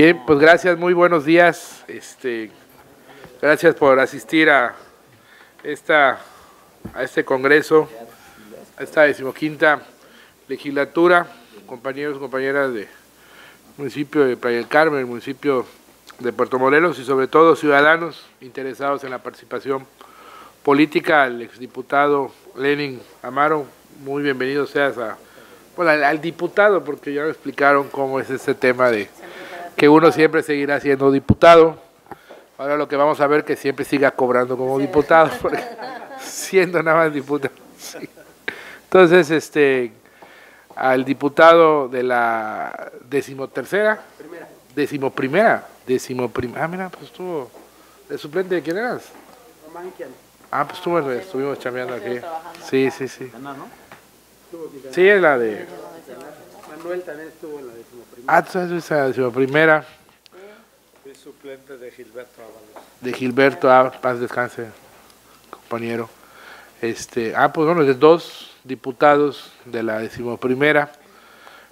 Bien, pues gracias, muy buenos días. Gracias por asistir a este congreso, a esta 15ª legislatura, compañeros y compañeras del municipio de Playa del Carmen, el municipio de Puerto Morelos y sobre todo ciudadanos interesados en la participación política. Al exdiputado Lenin Amaro, muy bienvenido seas a, bueno, al diputado, porque ya me explicaron cómo es este tema de que uno siempre seguirá siendo diputado. Ahora lo que vamos a ver que siempre siga cobrando como diputado, porque siendo nada más diputado. Sí. Entonces, al diputado de la 11ª, ah, mira, pues tú, ¿de suplente de quién eras? Román. Ah, pues tú, estuvimos chambeando aquí. Sí, sí, sí. Sí, es la de... Manuel también estuvo en la 11ª. Ah, tú sabes, la 11ª. Fui suplente de Gilberto Ábalos. De Gilberto Ábalos, paz descanse, compañero. Pues bueno, de dos diputados de la 11ª,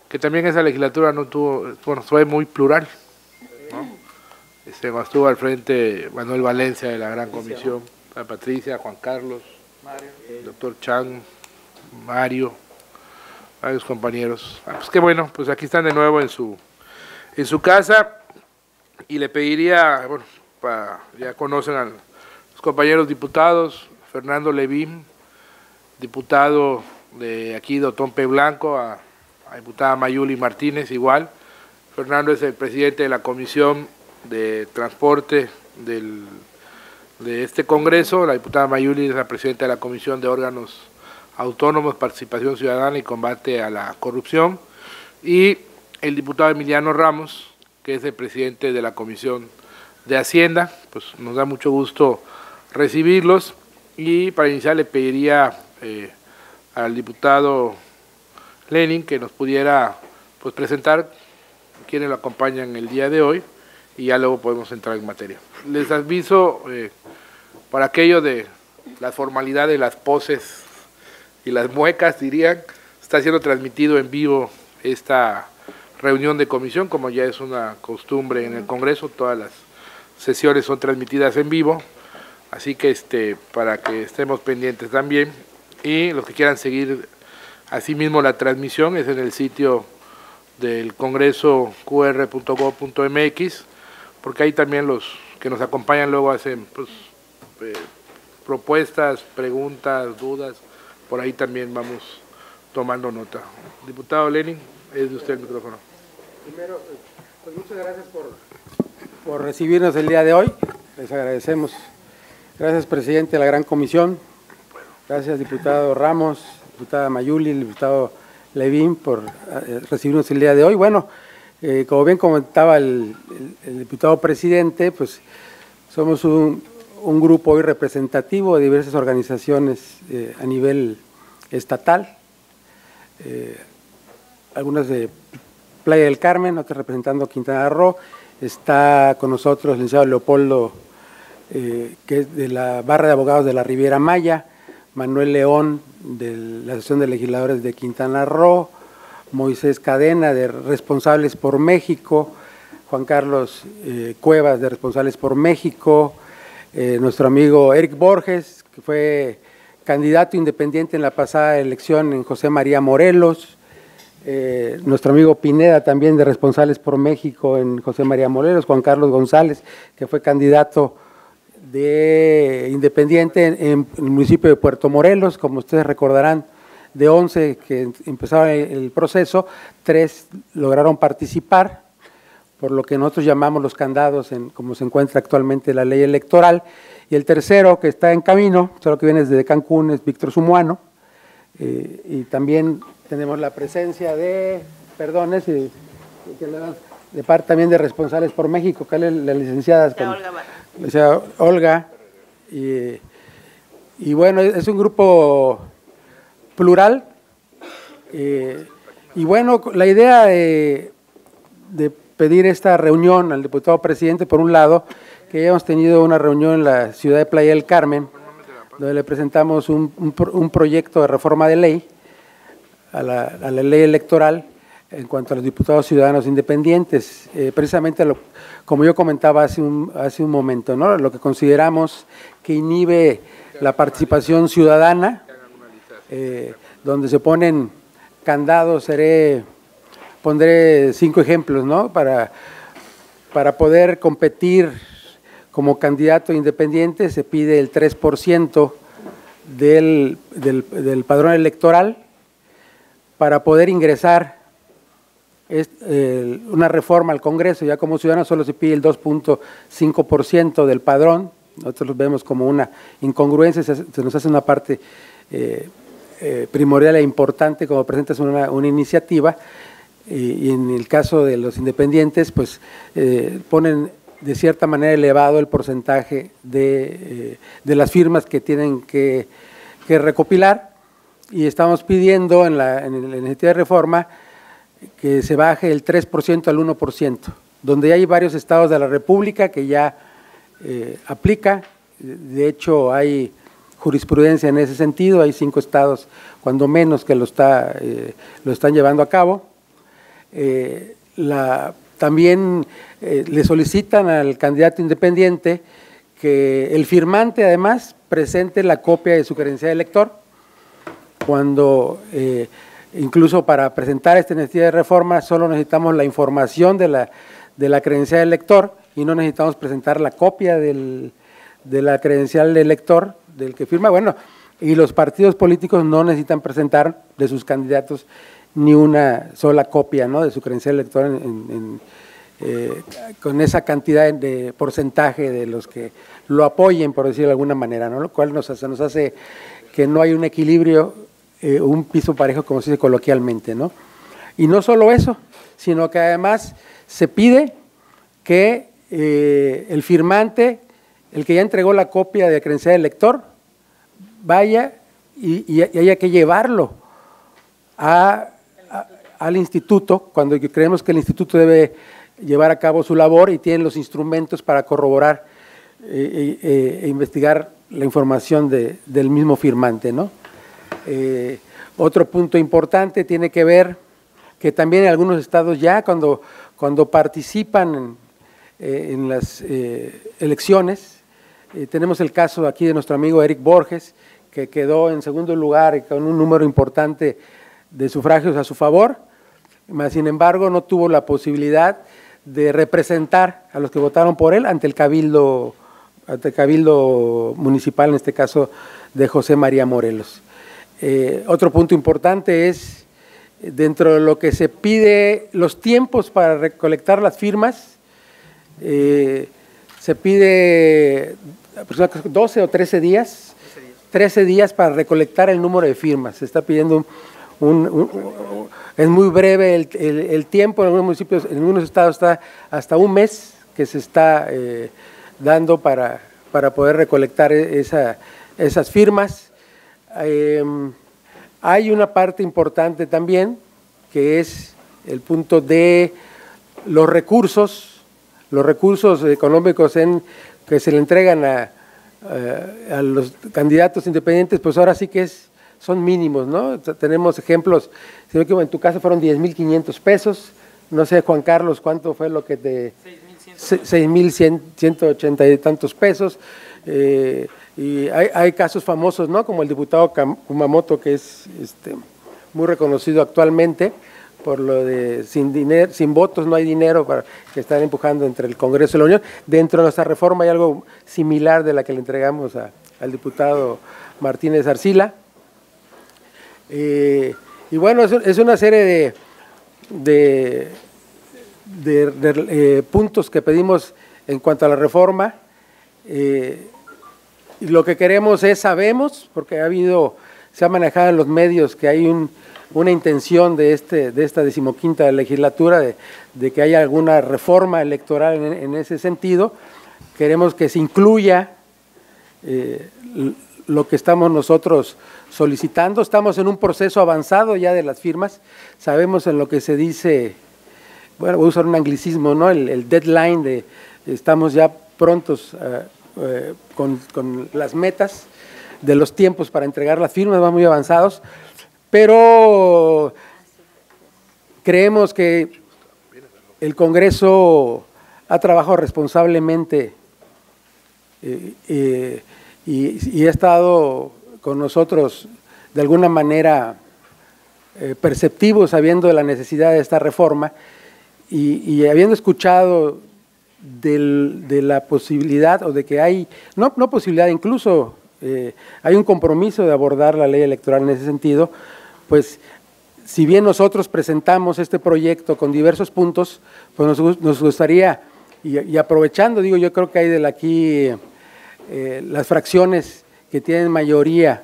que también esa legislatura no tuvo, bueno, fue muy plural, ¿no? Estuvo al frente Manuel Valencia de la Gran Comisión, a Patricia, Juan Carlos, Mario, el doctor Chan, Mario, varios compañeros. Ah, pues qué bueno, pues aquí están de nuevo en su casa. Y le pediría, bueno, ya conocen a los compañeros diputados, Fernando Levín, diputado de aquí de Otompe Blanco, a diputada Mayuli Martínez igual. Fernando es el presidente de la Comisión de Transporte de este Congreso, la diputada Mayuli es la presidenta de la Comisión de Órganos Autónomos, Participación Ciudadana y Combate a la Corrupción, y el diputado Emiliano Ramos, que es el presidente de la Comisión de Hacienda. Pues nos da mucho gusto recibirlos, y para iniciar le pediría al diputado Lenin que nos pudiera pues presentar quienes lo acompañan el día de hoy, y ya luego podemos entrar en materia. Les aviso para aquello de las formalidades, las poses y las muecas, dirían, está siendo transmitido en vivo esta reunión de comisión, como ya es una costumbre en el Congreso, todas las sesiones son transmitidas en vivo, así que para que estemos pendientes también, y los que quieran seguir asimismo la transmisión es en el sitio del Congreso qr.gov.mx, porque ahí también los que nos acompañan luego hacen pues, propuestas, preguntas, dudas, por ahí también vamos tomando nota. Diputado Lenin, es de usted el micrófono. Primero, pues muchas gracias por recibirnos el día de hoy, les agradecemos. Gracias, presidente de la Gran Comisión, gracias, diputado Ramos, diputada Mayuli, diputado Levín, por recibirnos el día de hoy. Bueno, como bien comentaba el diputado presidente, pues somos un grupo hoy representativo de diversas organizaciones a nivel estatal, algunas de Playa del Carmen, otras representando Quintana Roo. Está con nosotros el licenciado Leopoldo, que es de la barra de abogados de la Riviera Maya, Manuel León, de la Asociación de Legisladores de Quintana Roo, Moisés Cadena, de Responsables por México, Juan Carlos Cuevas, de Responsables por México, nuestro amigo Erick Borges, que fue candidato independiente en la pasada elección en José María Morelos, nuestro amigo Pineda, también de Responsables por México en José María Morelos, Juan Carlos González, que fue candidato de independiente en el municipio de Puerto Morelos. Como ustedes recordarán, de 11 que empezaron el proceso, 3 lograron participar, por lo que nosotros llamamos los candados, como se encuentra actualmente la ley electoral. Y el tercero, que está en camino, solo que viene desde Cancún, es Víctor Zumuano, y también tenemos la presencia de, perdón, de parte también de Responsables por México, que es la licenciada Olga. Y bueno, es un grupo plural. Y bueno, la idea de pedir esta reunión al diputado presidente, por un lado, que ya hemos tenido una reunión en la ciudad de Playa del Carmen, donde le presentamos un proyecto de reforma de ley, a la ley electoral, en cuanto a los diputados ciudadanos independientes. Precisamente, como yo comentaba hace un momento, ¿no?, lo que consideramos que inhibe la participación ciudadana, donde se ponen candados. Pondré 5 ejemplos, ¿no?, para poder competir como candidato independiente se pide el 3% del padrón electoral. Para poder ingresar una reforma al Congreso, ya como ciudadano solo se pide el 2.5% del padrón. Nosotros lo vemos como una incongruencia, se nos hace una parte primordial e importante como presentas una iniciativa, y en el caso de los independientes, pues ponen de cierta manera elevado el porcentaje de las firmas que tienen que recopilar, y estamos pidiendo en la iniciativa de reforma que se baje el 3% al 1%, donde hay varios estados de la República que ya aplica. De hecho, hay jurisprudencia en ese sentido, hay 5 estados cuando menos que lo están llevando a cabo. También le solicitan al candidato independiente que el firmante además presente la copia de su credencial de elector, cuando incluso para presentar esta iniciativa de reforma solo necesitamos la información de la credencial de elector y no necesitamos presentar la copia de la credencial de elector del que firma. Bueno, y los partidos políticos no necesitan presentar de sus candidatos ni una sola copia, ¿no?, de su credencial de elector con esa cantidad de porcentaje de los que lo apoyen, por decirlo de alguna manera, ¿no?, lo cual nos hace que no hay un equilibrio, un piso parejo, como se dice coloquialmente, ¿no? Y no solo eso, sino que además se pide que el firmante, el que ya entregó la copia de credencial de elector, vaya y haya que llevarlo al instituto, cuando creemos que el instituto debe llevar a cabo su labor y tienen los instrumentos para corroborar e investigar la información del mismo firmante, ¿no? Otro punto importante tiene que ver que también en algunos estados ya cuando participan en las elecciones, tenemos el caso aquí de nuestro amigo Erick Borges, que quedó en segundo lugar y con un número importante de sufragios a su favor, mas sin embargo no tuvo la posibilidad de representar a los que votaron por él ante el Cabildo Municipal, en este caso de José María Morelos. Otro punto importante es, dentro de lo que se pide, los tiempos para recolectar las firmas, se pide 12 o 13 días, 13 días para recolectar el número de firmas. Se está pidiendo es muy breve el tiempo. En algunos municipios, en algunos estados está hasta un mes que se está dando para poder recolectar esas firmas. Hay una parte importante también, que es el punto de los recursos económicos que se le entregan a los candidatos independientes. Pues ahora sí que son mínimos, ¿no? Tenemos ejemplos, si no, que en tu caso fueron 10,500 pesos, no sé, Juan Carlos, ¿cuánto fue lo que te… 6,180 y tantos pesos, y hay casos famosos, ¿no?, como el diputado Kumamoto, que es muy reconocido actualmente por lo de sin votos no hay dinero, que están empujando entre el Congreso y la Unión. Dentro de nuestra reforma hay algo similar de la que le entregamos al diputado Martínez Arcila. Y bueno, es una serie de puntos que pedimos en cuanto a la reforma. Y lo que queremos es, sabemos, porque se ha manejado en los medios que hay una intención de esta 15ª legislatura de que haya alguna reforma electoral en ese sentido. Queremos que se incluya lo que estamos nosotros solicitando. Estamos en un proceso avanzado ya de las firmas, sabemos en lo que se dice… Bueno, voy a usar un anglicismo, ¿no?, el deadline, estamos ya prontos con las metas de los tiempos para entregar las firmas, van muy avanzados, pero Creemos que el Congreso ha trabajado responsablemente y ha estado con nosotros de alguna manera perceptivos, sabiendo de la necesidad de esta reforma y habiendo escuchado de la posibilidad o de que hay, no posibilidad, incluso hay un compromiso de abordar la ley electoral en ese sentido, pues si bien nosotros presentamos este proyecto con diversos puntos, pues nos gustaría, y aprovechando, digo, yo creo que hay de aquí las fracciones que tienen mayoría,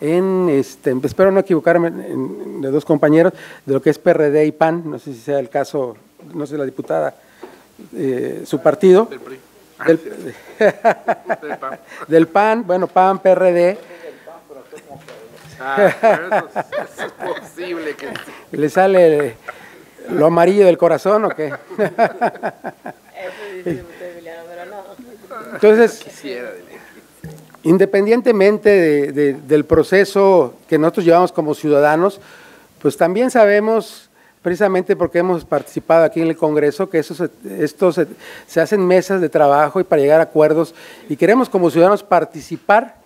espero no equivocarme, de dos compañeros, de lo que es PRD y PAN, no sé si sea el caso, no sé, la diputada, su partido. Del PRI. Del PAN, bueno, PAN, PRD. Eso es posible que… ¿Le sale lo amarillo del corazón o qué? Entonces, independientemente del proceso que nosotros llevamos como ciudadanos, pues también sabemos, precisamente porque hemos participado aquí en el Congreso, que se hacen mesas de trabajo y para llegar a acuerdos, y queremos como ciudadanos participar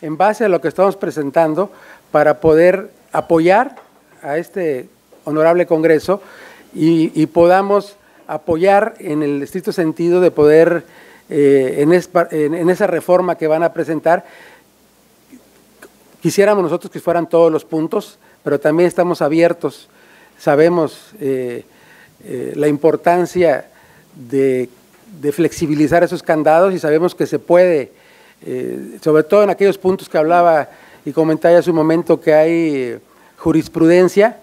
en base a lo que estamos presentando para poder apoyar a este honorable Congreso y podamos apoyar en el estricto sentido de poder, en esa reforma que van a presentar, quisiéramos nosotros que fueran todos los puntos, pero también estamos abiertos, sabemos la importancia de flexibilizar esos candados y sabemos que se puede, sobre todo en aquellos puntos que hablaba y comentaba hace un momento, que hay jurisprudencia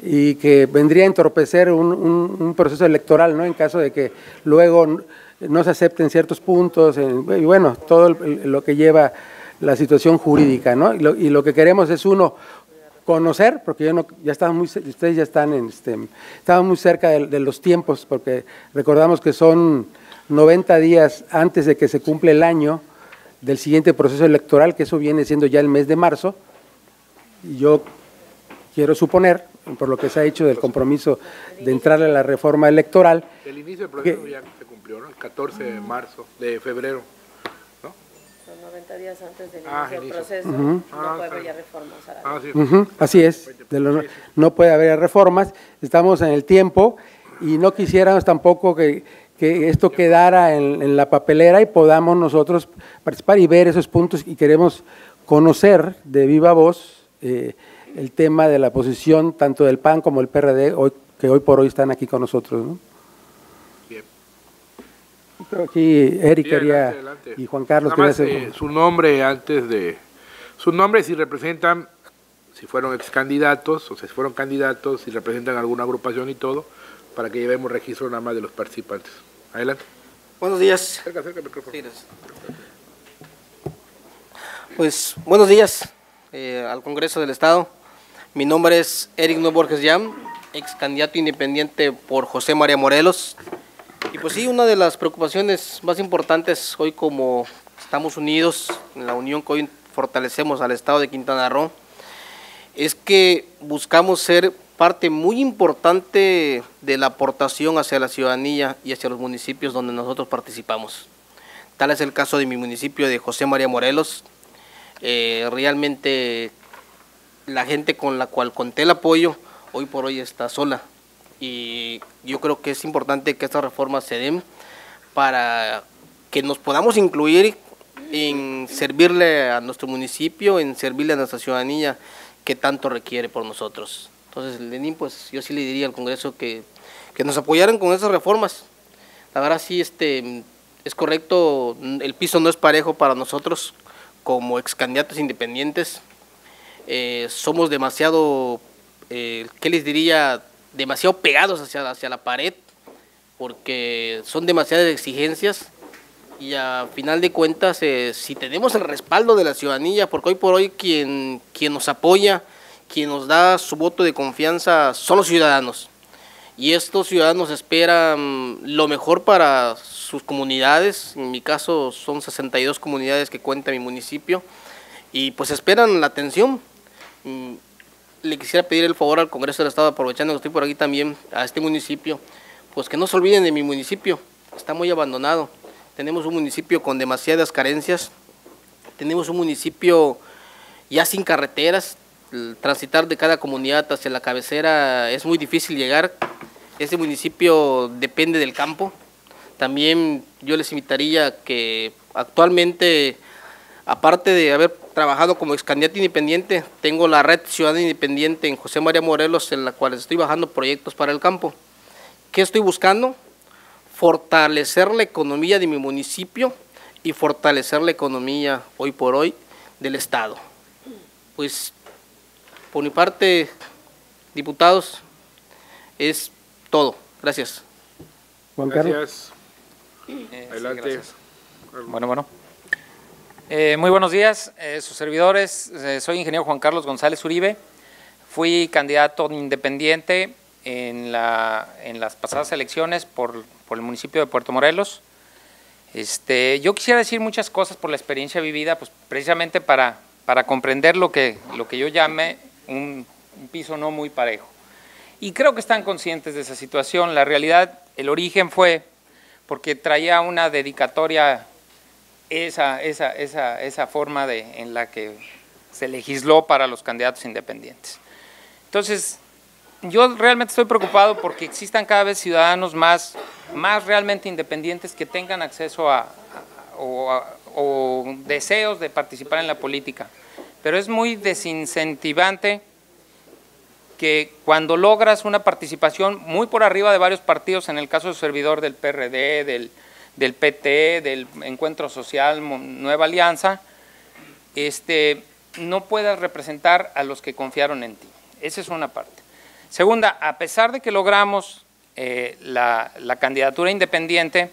y que vendría a entorpecer un proceso electoral, ¿no?, en caso de que luego no se acepten ciertos puntos, y bueno, todo lo que lleva la situación jurídica, ¿no? Y lo que queremos es, uno, conocer, porque ustedes ya están estaban muy cerca de los tiempos, porque recordamos que son 90 días antes de que se cumple el año del siguiente proceso electoral, que eso viene siendo ya el mes de marzo. Yo quiero suponer, por lo que se ha hecho del compromiso de entrarle a la reforma electoral… El inicio del proceso ya se cumplió, ¿no? El 14 de marzo, de febrero. Son 90 días antes del inicio del proceso, no puede haber ya reformas. Así es, no puede haber reformas, estamos en el tiempo y no quisiéramos tampoco que esto quedara en la papelera y podamos nosotros participar y ver esos puntos, y queremos conocer de viva voz el tema de la posición tanto del PAN como del PRD, que hoy por hoy están aquí con nosotros, ¿no? Aquí Erick quería, y Juan Carlos quería hacer su nombre antes de… Sus nombres, si representan, si fueron excandidatos, o sea, si fueron candidatos, si representan alguna agrupación y todo, para que llevemos registro nada más de los participantes. Adelante. Buenos días. Acerca el micrófono. Pues, buenos días al Congreso del Estado. Mi nombre es Erick Noé Borges-Yam, excandidato independiente por José María Morelos. Y pues sí, una de las preocupaciones más importantes hoy, como estamos unidos en la unión que hoy fortalecemos al Estado de Quintana Roo, es que buscamos ser parte muy importante de la aportación hacia la ciudadanía y hacia los municipios donde nosotros participamos. Tal es el caso de mi municipio de José María Morelos. Realmente la gente con la cual conté el apoyo, hoy por hoy está sola. Y yo creo que es importante que estas reformas se den para que nos podamos incluir en servirle a nuestro municipio, en servirle a nuestra ciudadanía que tanto requiere por nosotros. Entonces, Lenín, pues yo sí le diría al Congreso que nos apoyaran con esas reformas. La verdad sí, es correcto, el piso no es parejo para nosotros como excandidatos independientes. Somos demasiado, ¿qué les diría?, demasiado pegados hacia la pared, porque son demasiadas exigencias, y a final de cuentas, si tenemos el respaldo de la ciudadanía, porque hoy por hoy quien nos apoya, quien nos da su voto de confianza, son los ciudadanos, y estos ciudadanos esperan lo mejor para sus comunidades. En mi caso son 62 comunidades que cuenta mi municipio, y pues esperan la atención. le quisiera pedir el favor al Congreso del Estado, aprovechando que estoy por aquí también, a este municipio, pues que no se olviden de mi municipio, está muy abandonado. Tenemos un municipio con demasiadas carencias, tenemos un municipio ya sin carreteras, el transitar de cada comunidad hacia la cabecera es muy difícil llegar, este municipio depende del campo. También yo les invitaría que actualmente, aparte de haber trabajado como excandidato independiente, tengo la Red Ciudadana Independiente en José María Morelos, en la cual estoy bajando proyectos para el campo. ¿Qué estoy buscando? Fortalecer la economía de mi municipio y fortalecer la economía, hoy por hoy, del Estado. Pues, por mi parte, diputados, es todo. Gracias. Juan Carlos. Gracias. Adelante. Sí, gracias. Bueno. Muy buenos días, sus servidores. Soy ingeniero Juan Carlos González Uribe. Fui candidato independiente en las pasadas elecciones por el municipio de Puerto Morelos. Yo quisiera decir muchas cosas por la experiencia vivida, pues precisamente para comprender lo que yo llame un piso no muy parejo. Y creo que están conscientes de esa situación. La realidad, el origen fue porque traía una dedicatoria, esa forma en la que se legisló para los candidatos independientes. Entonces, yo realmente estoy preocupado porque existan cada vez ciudadanos más realmente independientes que tengan acceso o deseos de participar en la política. Pero es muy desincentivante que cuando logras una participación muy por arriba de varios partidos, en el caso del servidor del PRD, del PT, del Encuentro Social, Nueva Alianza, no puedas representar a los que confiaron en ti. Esa es una parte. Segunda, a pesar de que logramos la candidatura independiente,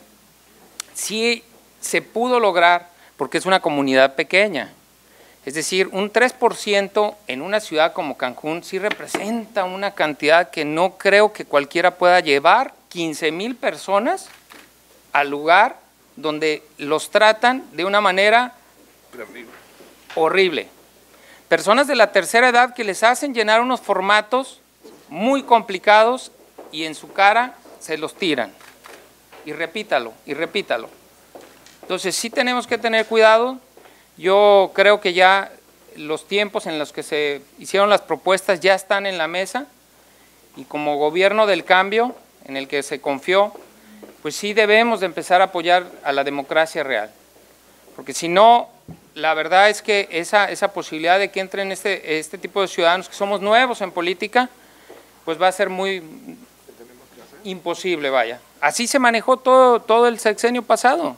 sí se pudo lograr porque es una comunidad pequeña. Es decir, un 3% en una ciudad como Cancún sí representa una cantidad que no creo que cualquiera pueda llevar, 15,000 personas al lugar donde los tratan de una manera horrible. Personas de la tercera edad que les hacen llenar unos formatos muy complicados y en su cara se los tiran. Y repítalo, y repítalo. Entonces, sí tenemos que tener cuidado. Yo creo que ya los tiempos en los que se hicieron las propuestas ya están en la mesa y como gobierno del cambio en el que se confió, pues sí debemos de empezar a apoyar a la democracia real. Porque si no, la verdad es que esa posibilidad de que entren este tipo de ciudadanos que somos nuevos en política, pues va a ser muy imposible, vaya. Así se manejó todo el sexenio pasado.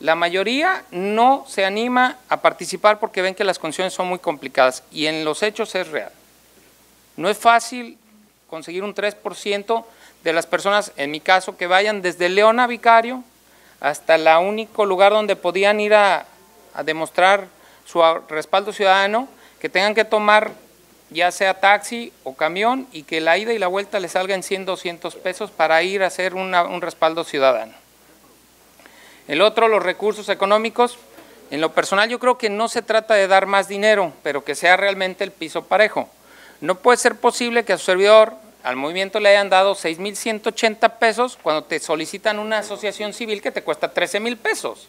La mayoría no se anima a participar porque ven que las condiciones son muy complicadas y en los hechos es real. No es fácil conseguir un 3% de las personas, en mi caso, que vayan desde León a Vicario hasta el único lugar donde podían ir a demostrar su respaldo ciudadano, que tengan que tomar ya sea taxi o camión y que la ida y la vuelta les salgan 100, 200 pesos para ir a hacer un respaldo ciudadano. El otro, los recursos económicos. En lo personal yo creo que no se trata de dar más dinero, pero que sea realmente el piso parejo. No puede ser posible que a su servidor, al movimiento, le hayan dado 6,180 pesos cuando te solicitan una asociación civil que te cuesta 13,000 pesos.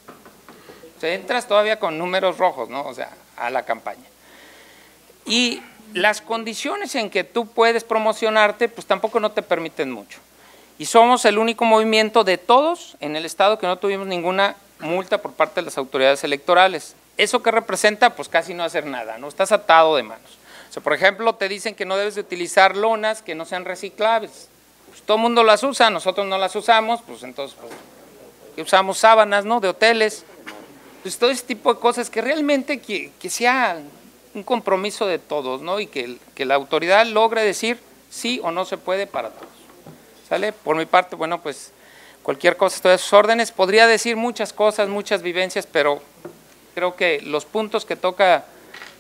O sea, entras todavía con números rojos, ¿no? O sea, a la campaña. Y las condiciones en que tú puedes promocionarte, pues tampoco no te permiten mucho. Y somos el único movimiento de todos en el Estado que no tuvimos ninguna multa por parte de las autoridades electorales. ¿Eso qué representa? Pues casi no hacer nada, ¿no? Estás atado de manos. O sea, por ejemplo, te dicen que no debes de utilizar lonas que no sean reciclables. Pues todo el mundo las usa, nosotros no las usamos, pues entonces pues, usamos sábanas, ¿no?, de hoteles. Pues todo ese tipo de cosas que realmente que sea un compromiso de todos, ¿no? Y que la autoridad logre decir sí o no se puede para todos. ¿Sale? Por mi parte, bueno, pues cualquier cosa, estoy a sus órdenes. Podría decir muchas cosas, muchas vivencias, pero creo que los puntos que toca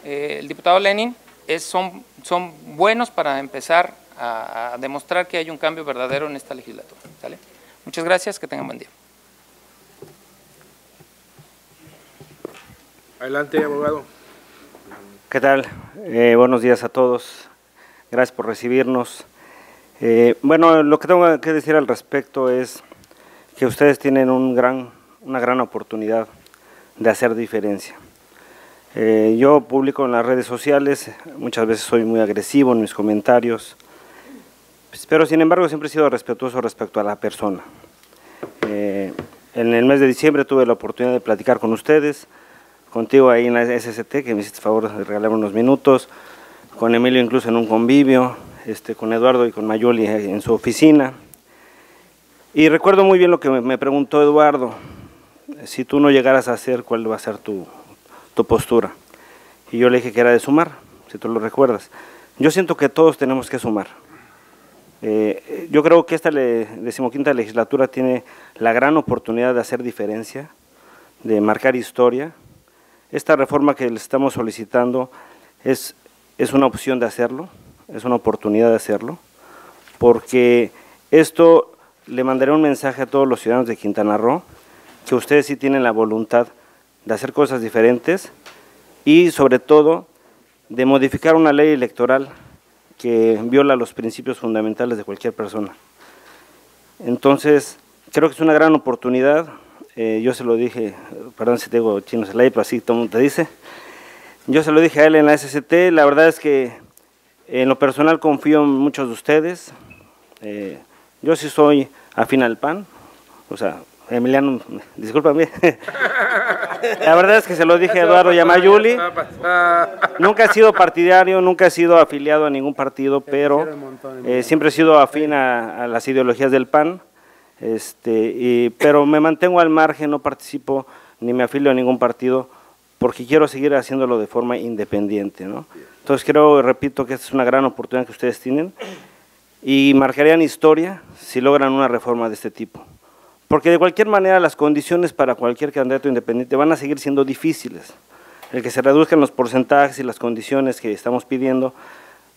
el diputado Lenin son buenos para empezar a demostrar que hay un cambio verdadero en esta legislatura. ¿Sale? Muchas gracias, que tengan buen día. Adelante, abogado. ¿Qué tal? Buenos días a todos. Gracias por recibirnos. Bueno, lo que tengo que decir al respecto es que ustedes tienen una gran oportunidad de hacer diferencia. Yo publico en las redes sociales, muchas veces soy muy agresivo en mis comentarios, pero sin embargo siempre he sido respetuoso respecto a la persona. En el mes de diciembre tuve la oportunidad de platicar con ustedes, contigo ahí en la SCT, que me hiciste el favor de regalarme unos minutos, con Emilio incluso en un convivio, con Eduardo y con Mayuli en su oficina. Y recuerdo muy bien lo que me preguntó Eduardo: si tú no llegaras a hacer, ¿cuál va a ser tu postura? Y yo le dije que era de sumar, si tú lo recuerdas. Yo siento que todos tenemos que sumar. Yo creo que esta decimoquinta legislatura tiene la gran oportunidad de hacer diferencia, de marcar historia. Esta reforma que le estamos solicitando es una opción de hacerlo, es una oportunidad de hacerlo, porque esto le mandará un mensaje a todos los ciudadanos de Quintana Roo, que ustedes sí tienen la voluntad de hacer cosas diferentes y sobre todo de modificar una ley electoral que viola los principios fundamentales de cualquier persona. Entonces, creo que es una gran oportunidad. Yo se lo dije, perdón si te digo chino Zelaya, pero así todo el mundo te dice. Yo se lo dije a él en la SCT, la verdad es que en lo personal confío en muchos de ustedes. Yo sí soy afín al PAN, o sea, Emiliano, discúlpame. La verdad es que se lo dije a Eduardo Yamayuli. Nunca he sido partidario, nunca he sido afiliado a ningún partido, pero siempre he sido afín a las ideologías del PAN. Pero me mantengo al margen, no participo ni me afilio a ningún partido porque quiero seguir haciéndolo de forma independiente, ¿no? Entonces creo, repito, que esta es una gran oportunidad que ustedes tienen y marcarían historia si logran una reforma de este tipo. Porque de cualquier manera las condiciones para cualquier candidato independiente van a seguir siendo difíciles. El que se reduzcan los porcentajes y las condiciones que estamos pidiendo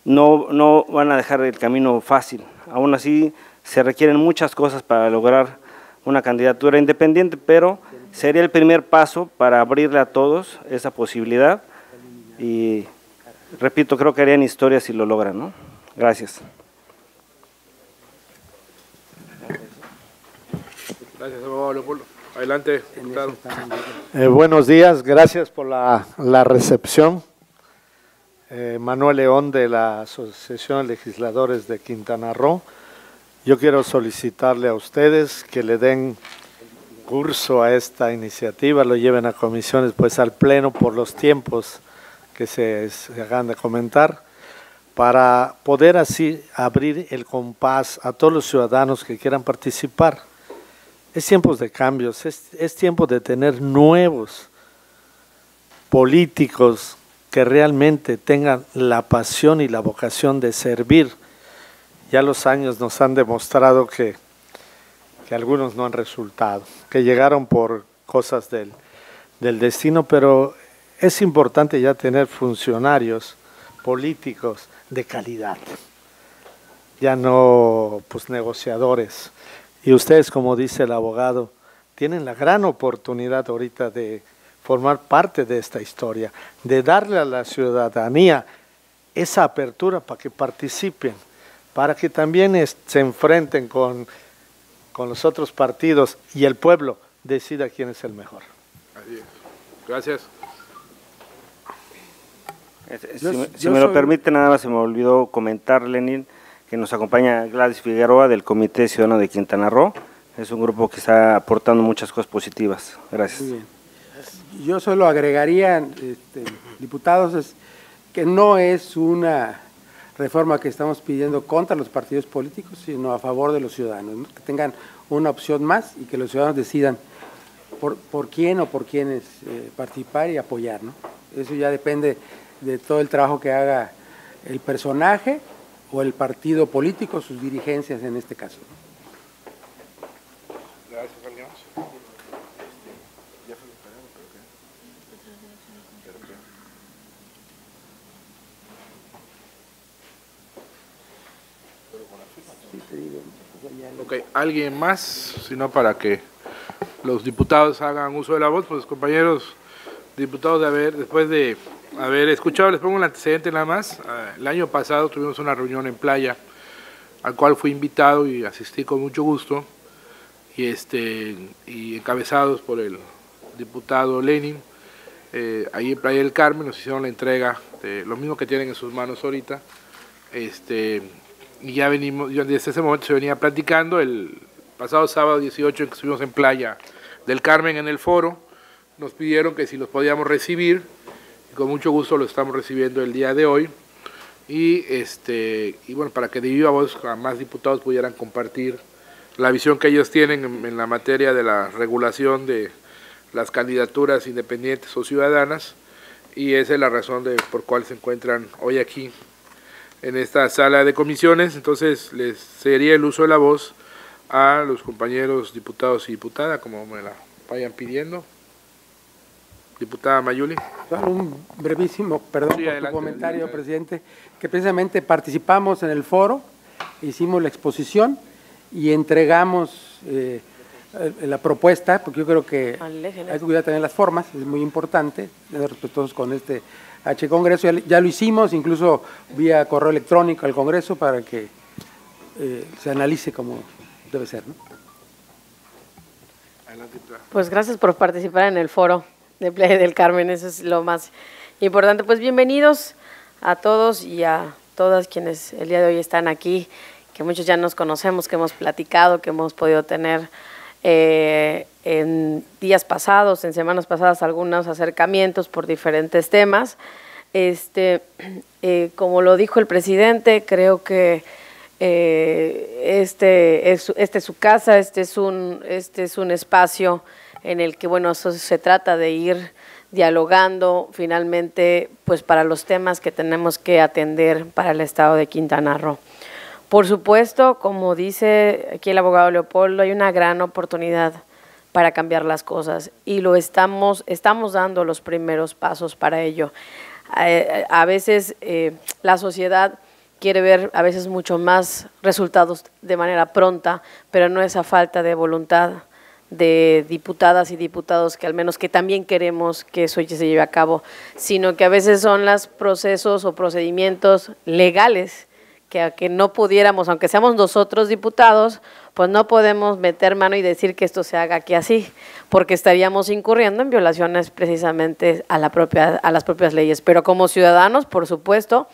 no van a dejar el camino fácil. Aún así se requieren muchas cosas para lograr una candidatura independiente, pero sería el primer paso para abrirle a todos esa posibilidad y, repito, creo que harían historia si lo logran, ¿no? Gracias. Gracias, Leopoldo. Adelante, diputado. Buenos días, gracias por la recepción. Manuel León, de la Asociación de Legisladores de Quintana Roo. Yo quiero solicitarle a ustedes que le den curso a esta iniciativa, lo lleven a comisiones, pues al pleno, por los tiempos que se hagan de comentar, para poder así abrir el compás a todos los ciudadanos que quieran participar. Es tiempo de cambios, es tiempo de tener nuevos políticos que realmente tengan la pasión y la vocación de servir. Ya los años nos han demostrado que algunos no han resultado, que llegaron por cosas del destino, pero es importante ya tener funcionarios políticos de calidad, ya no pues negociadores. Y ustedes, como dice el abogado, tienen la gran oportunidad ahorita de formar parte de esta historia, de darle a la ciudadanía esa apertura para que participen, para que también se enfrenten con los otros partidos y el pueblo decida quién es el mejor. Así es. Gracias. Si me lo permite, nada más se me olvidó comentar, Lenin, que nos acompaña Gladys Figueroa del Comité Ciudadano de Quintana Roo. Es un grupo que está aportando muchas cosas positivas. Gracias. Muy bien. Yo solo agregaría, diputados, que no es una reforma que estamos pidiendo contra los partidos políticos, sino a favor de los ciudadanos, ¿no? Que tengan una opción más y que los ciudadanos decidan por quién o por quiénes participar y apoyar, ¿no? Eso ya depende de todo el trabajo que haga el personaje o el partido político, sus dirigencias en este caso. Gracias, Fernando. Ok, ¿alguien más? Si no, para que los diputados hagan uso de la voz, pues compañeros diputados, a ver, después de A ver, escuchado, les pongo el antecedente nada más. El año pasado tuvimos una reunión en Playa, al cual fui invitado y asistí con mucho gusto, y encabezados por el diputado Lenin. Ahí en Playa del Carmen nos hicieron la entrega de lo mismo que tienen en sus manos ahorita, y ya venimos, desde ese momento se venía platicando. El pasado sábado 18 en que estuvimos en Playa del Carmen en el foro, nos pidieron que si los podíamos recibir, y con mucho gusto lo estamos recibiendo el día de hoy, y bueno, para que de viva voz a más diputados pudieran compartir la visión que ellos tienen en la materia de la regulación de las candidaturas independientes o ciudadanas, y esa es la razón por cual se encuentran hoy aquí en esta sala de comisiones. Entonces les sería el uso de la voz a los compañeros diputados y diputadas, como me la vayan pidiendo. Diputada Mayuli. Un brevísimo, perdón, sí, adelante, por tu comentario, adelante, presidente, que precisamente participamos en el foro, hicimos la exposición y entregamos la propuesta, porque yo creo que hay que cuidar también las formas, es muy importante, respetuosos con este Congreso, ya lo hicimos, incluso vía correo electrónico al Congreso para que se analice como debe ser, ¿no? Pues gracias por participar en el foro de Playa del Carmen, eso es lo más importante. Pues bienvenidos a todos y a todas quienes el día de hoy están aquí, que muchos ya nos conocemos, que hemos platicado, que hemos podido tener en días pasados, en semanas pasadas, algunos acercamientos por diferentes temas. Como lo dijo el presidente, creo que este es su casa, este es un espacio en el que, bueno, eso se trata de ir dialogando finalmente, pues, para los temas que tenemos que atender para el estado de Quintana Roo. Por supuesto, como dice aquí el abogado Leopoldo, hay una gran oportunidad para cambiar las cosas y lo estamos dando los primeros pasos para ello. A veces la sociedad quiere ver a veces mucho más resultados de manera pronta, pero no esa falta de voluntad de diputadas y diputados que al menos que también queremos que eso se lleve a cabo, sino que a veces son los procesos o procedimientos legales que no pudiéramos, aunque seamos nosotros diputados, pues no podemos meter mano y decir que esto se haga aquí así, porque estaríamos incurriendo en violaciones precisamente a las propias leyes. Pero como ciudadanos, por supuesto,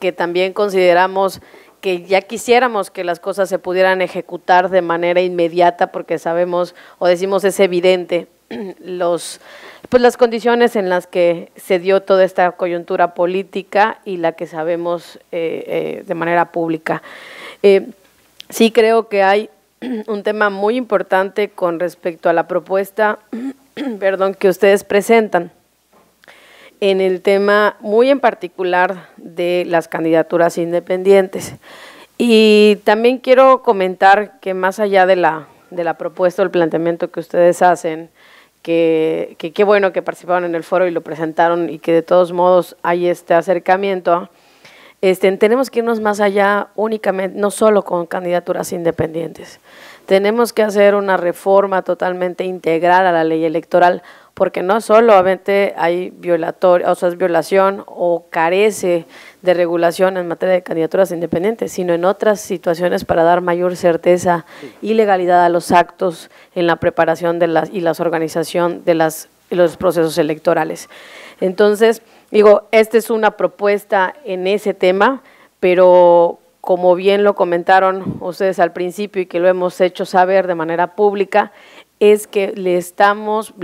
que también consideramos que ya quisiéramos que las cosas se pudieran ejecutar de manera inmediata, porque sabemos o decimos es evidente pues las condiciones en las que se dio toda esta coyuntura política y la que sabemos de manera pública. Sí creo que hay un tema muy importante con respecto a la propuesta perdón, que ustedes presentan en el tema muy en particular de las candidaturas independientes. Y también quiero comentar que más allá de la propuesta o el planteamiento que ustedes hacen, que qué bueno que participaron en el foro y lo presentaron y que de todos modos hay este acercamiento, tenemos que irnos más allá únicamente, no solo con candidaturas independientes. Tenemos que hacer una reforma totalmente integral a la ley electoral, porque no solamente hay es violación o carece de regulación en materia de candidaturas independientes, sino en otras situaciones para dar mayor certeza y legalidad a los actos en la preparación y la organización de los procesos electorales. Entonces, digo, esta es una propuesta en ese tema, pero como bien lo comentaron ustedes al principio y que lo hemos hecho saber de manera pública, es que le estamos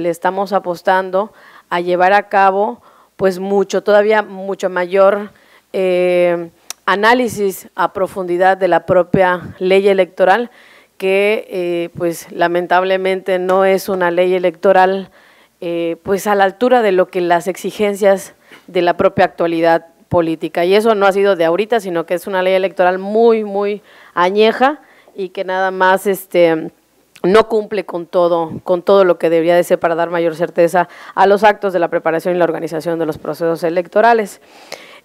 apostando a llevar a cabo, pues, mucho mayor análisis a profundidad de la propia ley electoral, que pues lamentablemente no es una ley electoral pues a la altura de lo que las exigencias de la propia actualidad política, y eso no ha sido de ahorita, sino que es una ley electoral muy, muy añeja y que nada más no cumple con todo lo que debería de ser para dar mayor certeza a los actos de la preparación y la organización de los procesos electorales.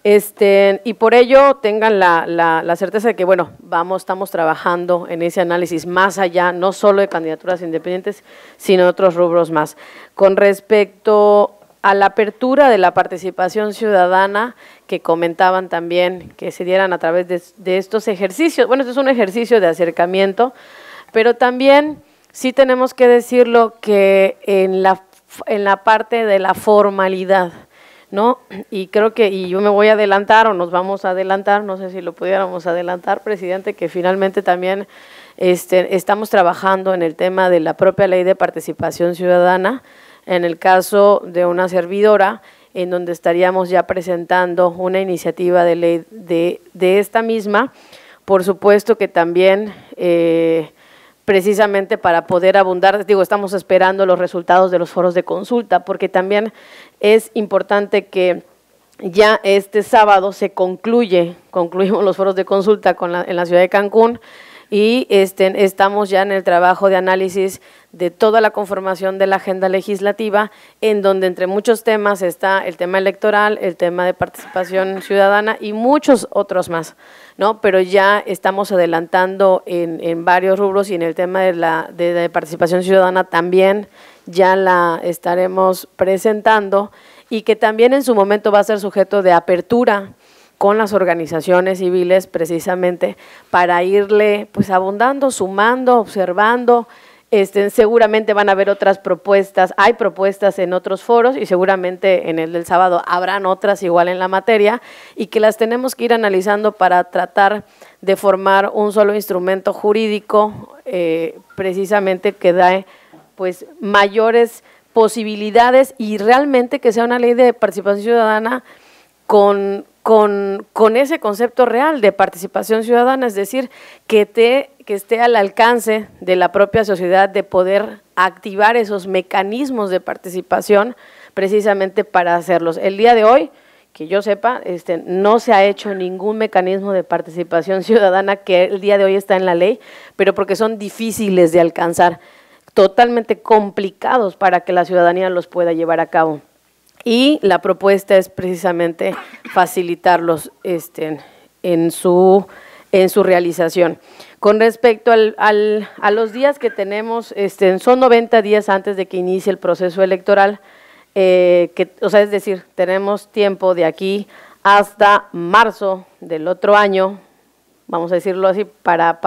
Y por ello tengan la certeza de que, bueno, estamos trabajando en ese análisis más allá, no solo de candidaturas independientes, sino otros rubros más. Con respecto a la apertura de la participación ciudadana que comentaban también que se dieran a través de estos ejercicios. Bueno, esto es un ejercicio de acercamiento, pero también sí tenemos que decirlo que en la parte de la formalidad, ¿no? Y creo que, y yo me voy a adelantar o nos vamos a adelantar, no sé si lo pudiéramos adelantar, presidente, que finalmente también estamos trabajando en el tema de la propia ley de participación ciudadana, en el caso de una servidora, en donde estaríamos ya presentando una iniciativa de ley de esta misma, por supuesto que también… precisamente para poder abundar, digo, estamos esperando los resultados de los foros de consulta, porque también es importante que ya este sábado se concluimos los foros de consulta en la ciudad de Cancún y estamos ya en el trabajo de análisis de toda la conformación de la agenda legislativa, en donde entre muchos temas está el tema electoral, el tema de participación ciudadana y muchos otros más, ¿no? Pero ya estamos adelantando en varios rubros y en el tema de participación ciudadana también ya la estaremos presentando, y que también en su momento va a ser sujeto de apertura con las organizaciones civiles, precisamente para irle pues abundando, sumando, observando. Seguramente van a haber otras propuestas, hay propuestas en otros foros y seguramente en el del sábado habrán otras igual en la materia, y que las tenemos que ir analizando para tratar de formar un solo instrumento jurídico precisamente que dé pues mayores posibilidades y realmente que sea una ley de participación ciudadana con ese concepto real de participación ciudadana, es decir, que esté al alcance de la propia sociedad de poder activar esos mecanismos de participación precisamente para hacerlos. El día de hoy, que yo sepa, no se ha hecho ningún mecanismo de participación ciudadana que el día de hoy está en la ley, pero porque son difíciles de alcanzar, totalmente complicados para que la ciudadanía los pueda llevar a cabo. Y la propuesta es precisamente facilitarlos en su realización. Con respecto a los días que tenemos, son 90 días antes de que inicie el proceso electoral, o sea, es decir, tenemos tiempo de aquí hasta marzo del otro año, vamos a decirlo así, para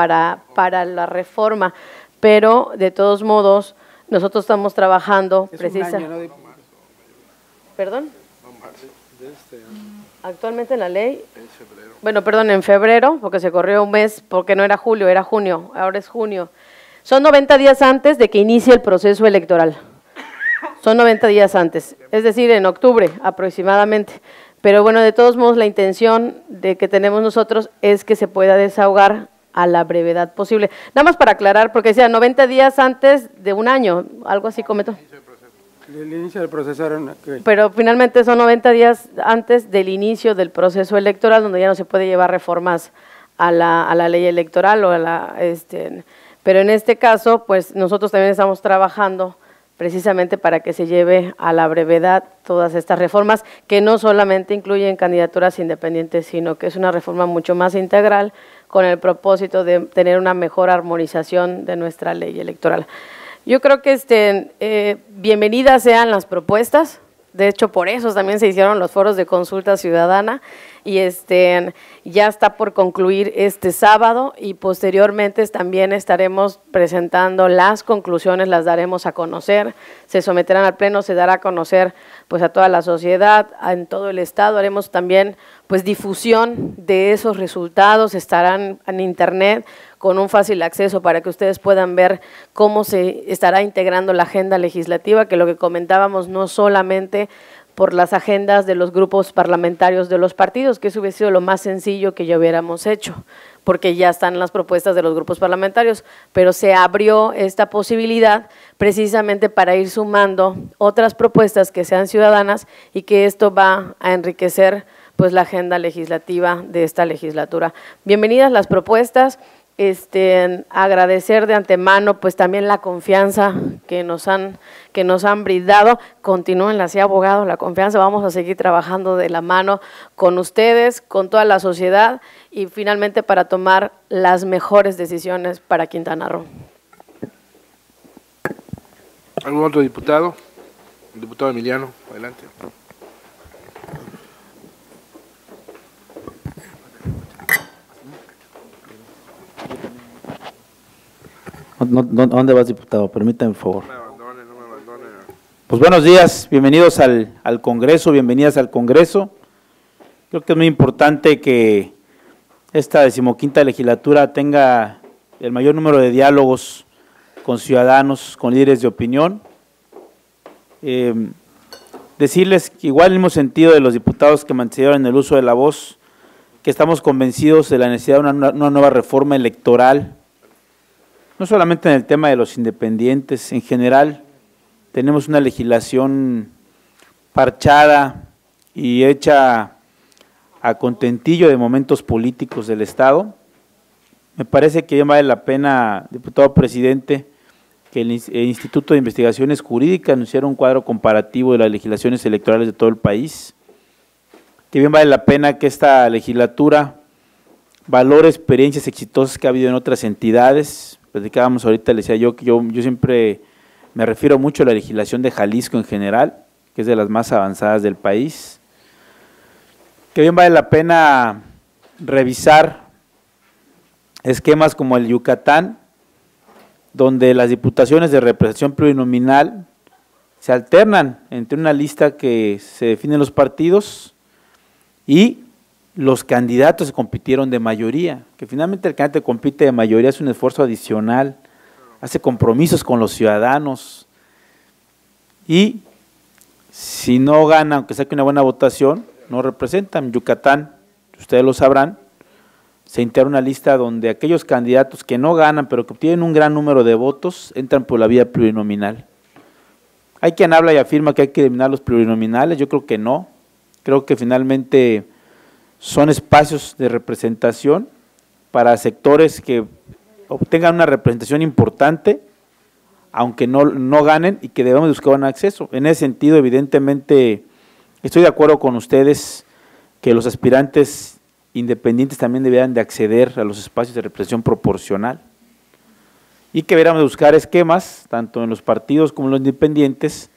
la reforma, pero de todos modos nosotros estamos trabajando… Es un año, ¿no? ¿Perdón? Actualmente en la ley, en febrero, porque se corrió un mes, porque no era julio, era junio, ahora es junio. Son 90 días antes de que inicie el proceso electoral, son 90 días antes, es decir, en octubre aproximadamente. Pero bueno, de todos modos, la intención de que tenemos nosotros es que se pueda desahogar a la brevedad posible. Nada más para aclarar, porque decía 90 días antes de un año, algo así comentó. Del inicio del proceso. Pero finalmente son 90 días antes del inicio del proceso electoral, donde ya no se puede llevar reformas a la ley electoral o a la… pero en este caso, pues nosotros también estamos trabajando precisamente para que se lleve a la brevedad todas estas reformas, que no solamente incluyen candidaturas independientes, sino que es una reforma mucho más integral con el propósito de tener una mejor armonización de nuestra ley electoral. Yo creo que bienvenidas sean las propuestas, de hecho por eso también se hicieron los foros de consulta ciudadana, y ya está por concluir este sábado, y posteriormente también estaremos presentando las conclusiones, las daremos a conocer, se someterán al pleno, se dará a conocer pues a toda la sociedad, en todo el estado, haremos también pues difusión de esos resultados, estarán en internet, con un fácil acceso para que ustedes puedan ver cómo se estará integrando la agenda legislativa, que lo que comentábamos no solamente por las agendas de los grupos parlamentarios de los partidos, que eso hubiera sido lo más sencillo que ya hubiéramos hecho, porque ya están las propuestas de los grupos parlamentarios, pero se abrió esta posibilidad precisamente para ir sumando otras propuestas que sean ciudadanas y que esto va a enriquecer pues la agenda legislativa de esta legislatura. Bienvenidas las propuestas. Agradecer de antemano pues también la confianza que nos han brindado, continúen así, abogados, la confianza, vamos a seguir trabajando de la mano con ustedes, con toda la sociedad y finalmente para tomar las mejores decisiones para Quintana Roo. ¿Algún otro diputado? Diputado Emiliano, adelante. ¿Dónde vas, diputado? Permítame, por favor. No me abandone. Pues buenos días, bienvenidos al Congreso, bienvenidas al Congreso. Creo que es muy importante que esta 15ª legislatura tenga el mayor número de diálogos con ciudadanos, con líderes de opinión. Decirles que igual en el mismo sentido de los diputados que mantuvieron el uso de la voz, que estamos convencidos de la necesidad de una nueva reforma electoral, no solamente en el tema de los independientes, en general tenemos una legislación parchada y hecha a contentillo de momentos políticos del Estado. Me parece que vale la pena, diputado presidente, que el Instituto de Investigaciones Jurídicas anunciara un cuadro comparativo de las legislaciones electorales de todo el país, que bien vale la pena que esta legislatura valore experiencias exitosas que ha habido en otras entidades. Platicábamos ahorita, le decía yo, que yo siempre me refiero mucho a la legislación de Jalisco en general, que es de las más avanzadas del país, que bien vale la pena revisar esquemas como el Yucatán, donde las diputaciones de representación plurinominal se alternan entre una lista que se definen los partidos y los candidatos que compitieron de mayoría, que finalmente el candidato que compite de mayoría es un esfuerzo adicional, hace compromisos con los ciudadanos y si no gana, aunque saque una buena votación, no representan. Yucatán, ustedes lo sabrán, se integra una lista donde aquellos candidatos que no ganan, pero que obtienen un gran número de votos, entran por la vía plurinominal. Hay quien habla y afirma que hay que eliminar los plurinominales, yo creo que no. Creo que finalmente son espacios de representación para sectores que obtengan una representación importante, aunque no ganen, y que debemos buscar un acceso. En ese sentido, evidentemente, estoy de acuerdo con ustedes que los aspirantes independientes también deberían de acceder a los espacios de representación proporcional y que deberíamos buscar esquemas, tanto en los partidos como en los independientes,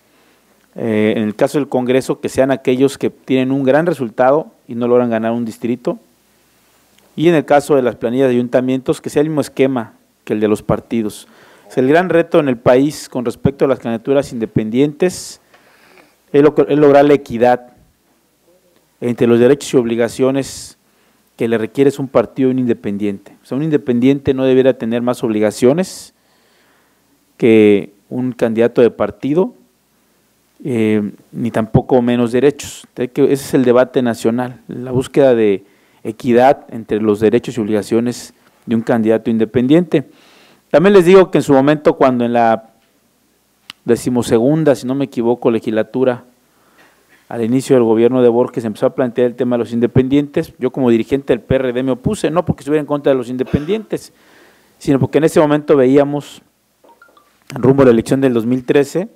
en el caso del Congreso, que sean aquellos que tienen un gran resultado y no logran ganar un distrito, y en el caso de las planillas de ayuntamientos, que sea el mismo esquema que el de los partidos. Es el gran reto en el país con respecto a las candidaturas independientes, es lograr la equidad entre los derechos y obligaciones que le requieres un partido y un independiente. O sea, un independiente no debiera tener más obligaciones que un candidato de partido, ni tampoco menos derechos. Ese es el debate nacional, la búsqueda de equidad entre los derechos y obligaciones de un candidato independiente. También les digo que en su momento, cuando en la 12ª, si no me equivoco, legislatura, al inicio del gobierno de Borges, empezó a plantear el tema de los independientes. Yo como dirigente del PRD me opuse, no porque estuviera en contra de los independientes, sino porque en ese momento veíamos, rumbo a la elección del 2013,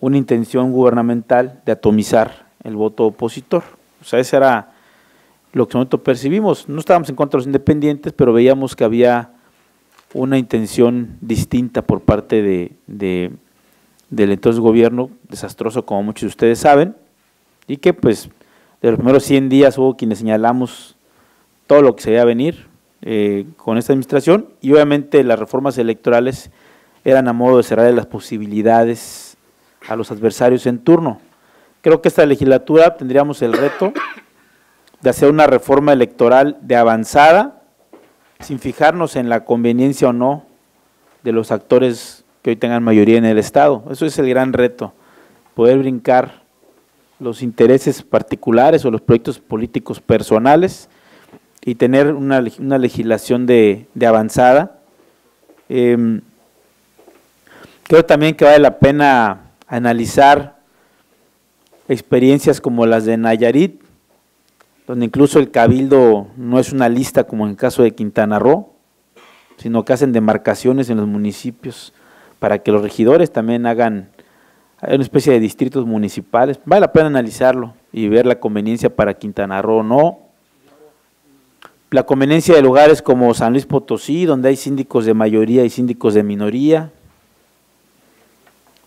una intención gubernamental de atomizar el voto opositor. O sea, eso era lo que en ese momento percibimos. No estábamos en contra de los independientes, pero veíamos que había una intención distinta por parte del entonces gobierno, desastroso como muchos de ustedes saben, y que pues de los primeros 100 días hubo quienes señalamos todo lo que se iba a venir con esta administración, y obviamente las reformas electorales eran a modo de cerrar las posibilidades a los adversarios en turno. Creo que esta legislatura tendríamos el reto de hacer una reforma electoral de avanzada, sin fijarnos en la conveniencia o no de los actores que hoy tengan mayoría en el Estado. Eso es el gran reto, poder brincar los intereses particulares o los proyectos políticos personales y tener una legislación de avanzada. Creo también que vale la pena analizar experiencias como las de Nayarit, donde incluso el cabildo no es una lista como en el caso de Quintana Roo, sino que hacen demarcaciones en los municipios para que los regidores también hagan… Hay una especie de distritos municipales, vale la pena analizarlo y ver la conveniencia para Quintana Roo o no. La conveniencia de lugares como San Luis Potosí, donde hay síndicos de mayoría y síndicos de minoría.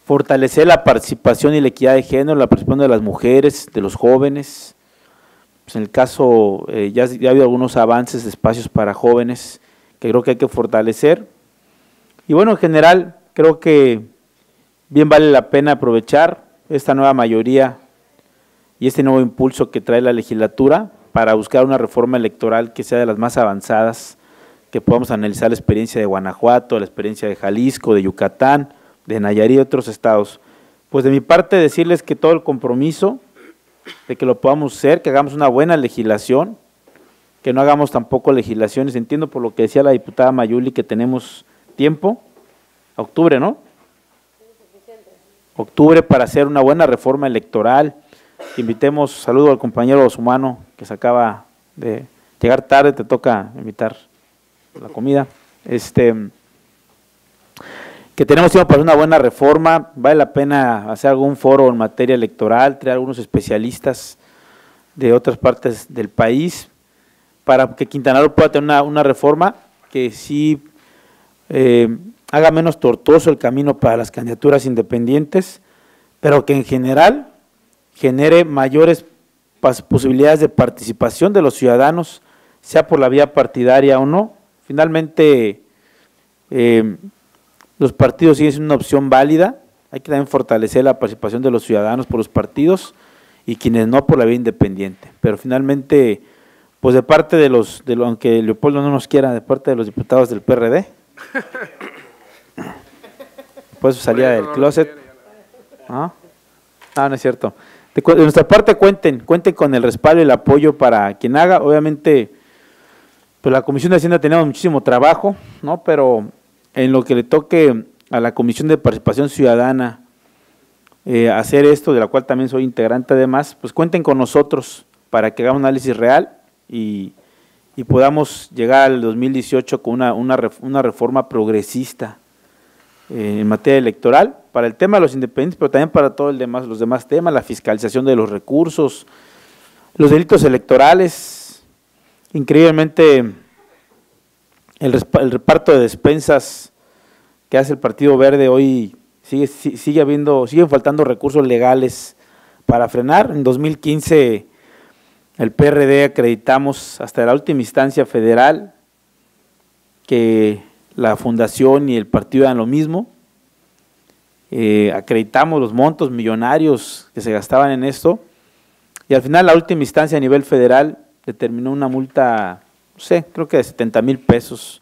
fortalecer la participación y la equidad de género, la participación de las mujeres, de los jóvenes. Pues en el caso, ya ha habido algunos avances de espacios para jóvenes que creo que hay que fortalecer. Y bueno, en general, creo que bien vale la pena aprovechar esta nueva mayoría y este nuevo impulso que trae la legislatura para buscar una reforma electoral que sea de las más avanzadas, que podamos analizar la experiencia de Guanajuato, la experiencia de Jalisco, de Yucatán, de Nayarit y otros estados. Pues de mi parte decirles que todo el compromiso de que lo podamos hacer, que hagamos una buena legislación, que no hagamos tampoco legislaciones, entiendo por lo que decía la diputada Mayuli que tenemos tiempo, a octubre, ¿no? Octubre para hacer una buena reforma electoral, que invitemos, saludo al compañero Osumano que se acaba de llegar tarde, te toca invitar la comida, que tenemos tiempo para una buena reforma, vale la pena hacer algún foro en materia electoral, traer algunos especialistas de otras partes del país, para que Quintana Roo pueda tener una reforma que sí haga menos tortuoso el camino para las candidaturas independientes, pero que en general genere mayores posibilidades de participación de los ciudadanos, sea por la vía partidaria o no. Finalmente, los partidos siguen siendo una opción válida, hay que también fortalecer la participación de los ciudadanos por los partidos y quienes no por la vía independiente. Pero finalmente, pues de parte de los, aunque Leopoldo no nos quiera, de parte de los diputados del PRD, pues salía del closet. ¿Ah? Ah, no es cierto. De nuestra parte cuenten con el respaldo y el apoyo para quien haga. Obviamente, pues la Comisión de Hacienda tenemos muchísimo trabajo, ¿no? Pero en lo que le toque a la Comisión de Participación Ciudadana hacer esto, de la cual también soy integrante además, pues cuenten con nosotros para que hagamos un análisis real y podamos llegar al 2018 con una reforma progresista en materia electoral, para el tema de los independientes, pero también para todos los demás temas, la fiscalización de los recursos, los delitos electorales, increíblemente… El reparto de despensas que hace el Partido Verde hoy siguen faltando recursos legales para frenar. En 2015 el PRD acreditamos hasta la última instancia federal que la fundación y el partido eran lo mismo. Acreditamos los montos millonarios que se gastaban en esto y al final la última instancia a nivel federal determinó una multa, no sé, creo que de 70,000 pesos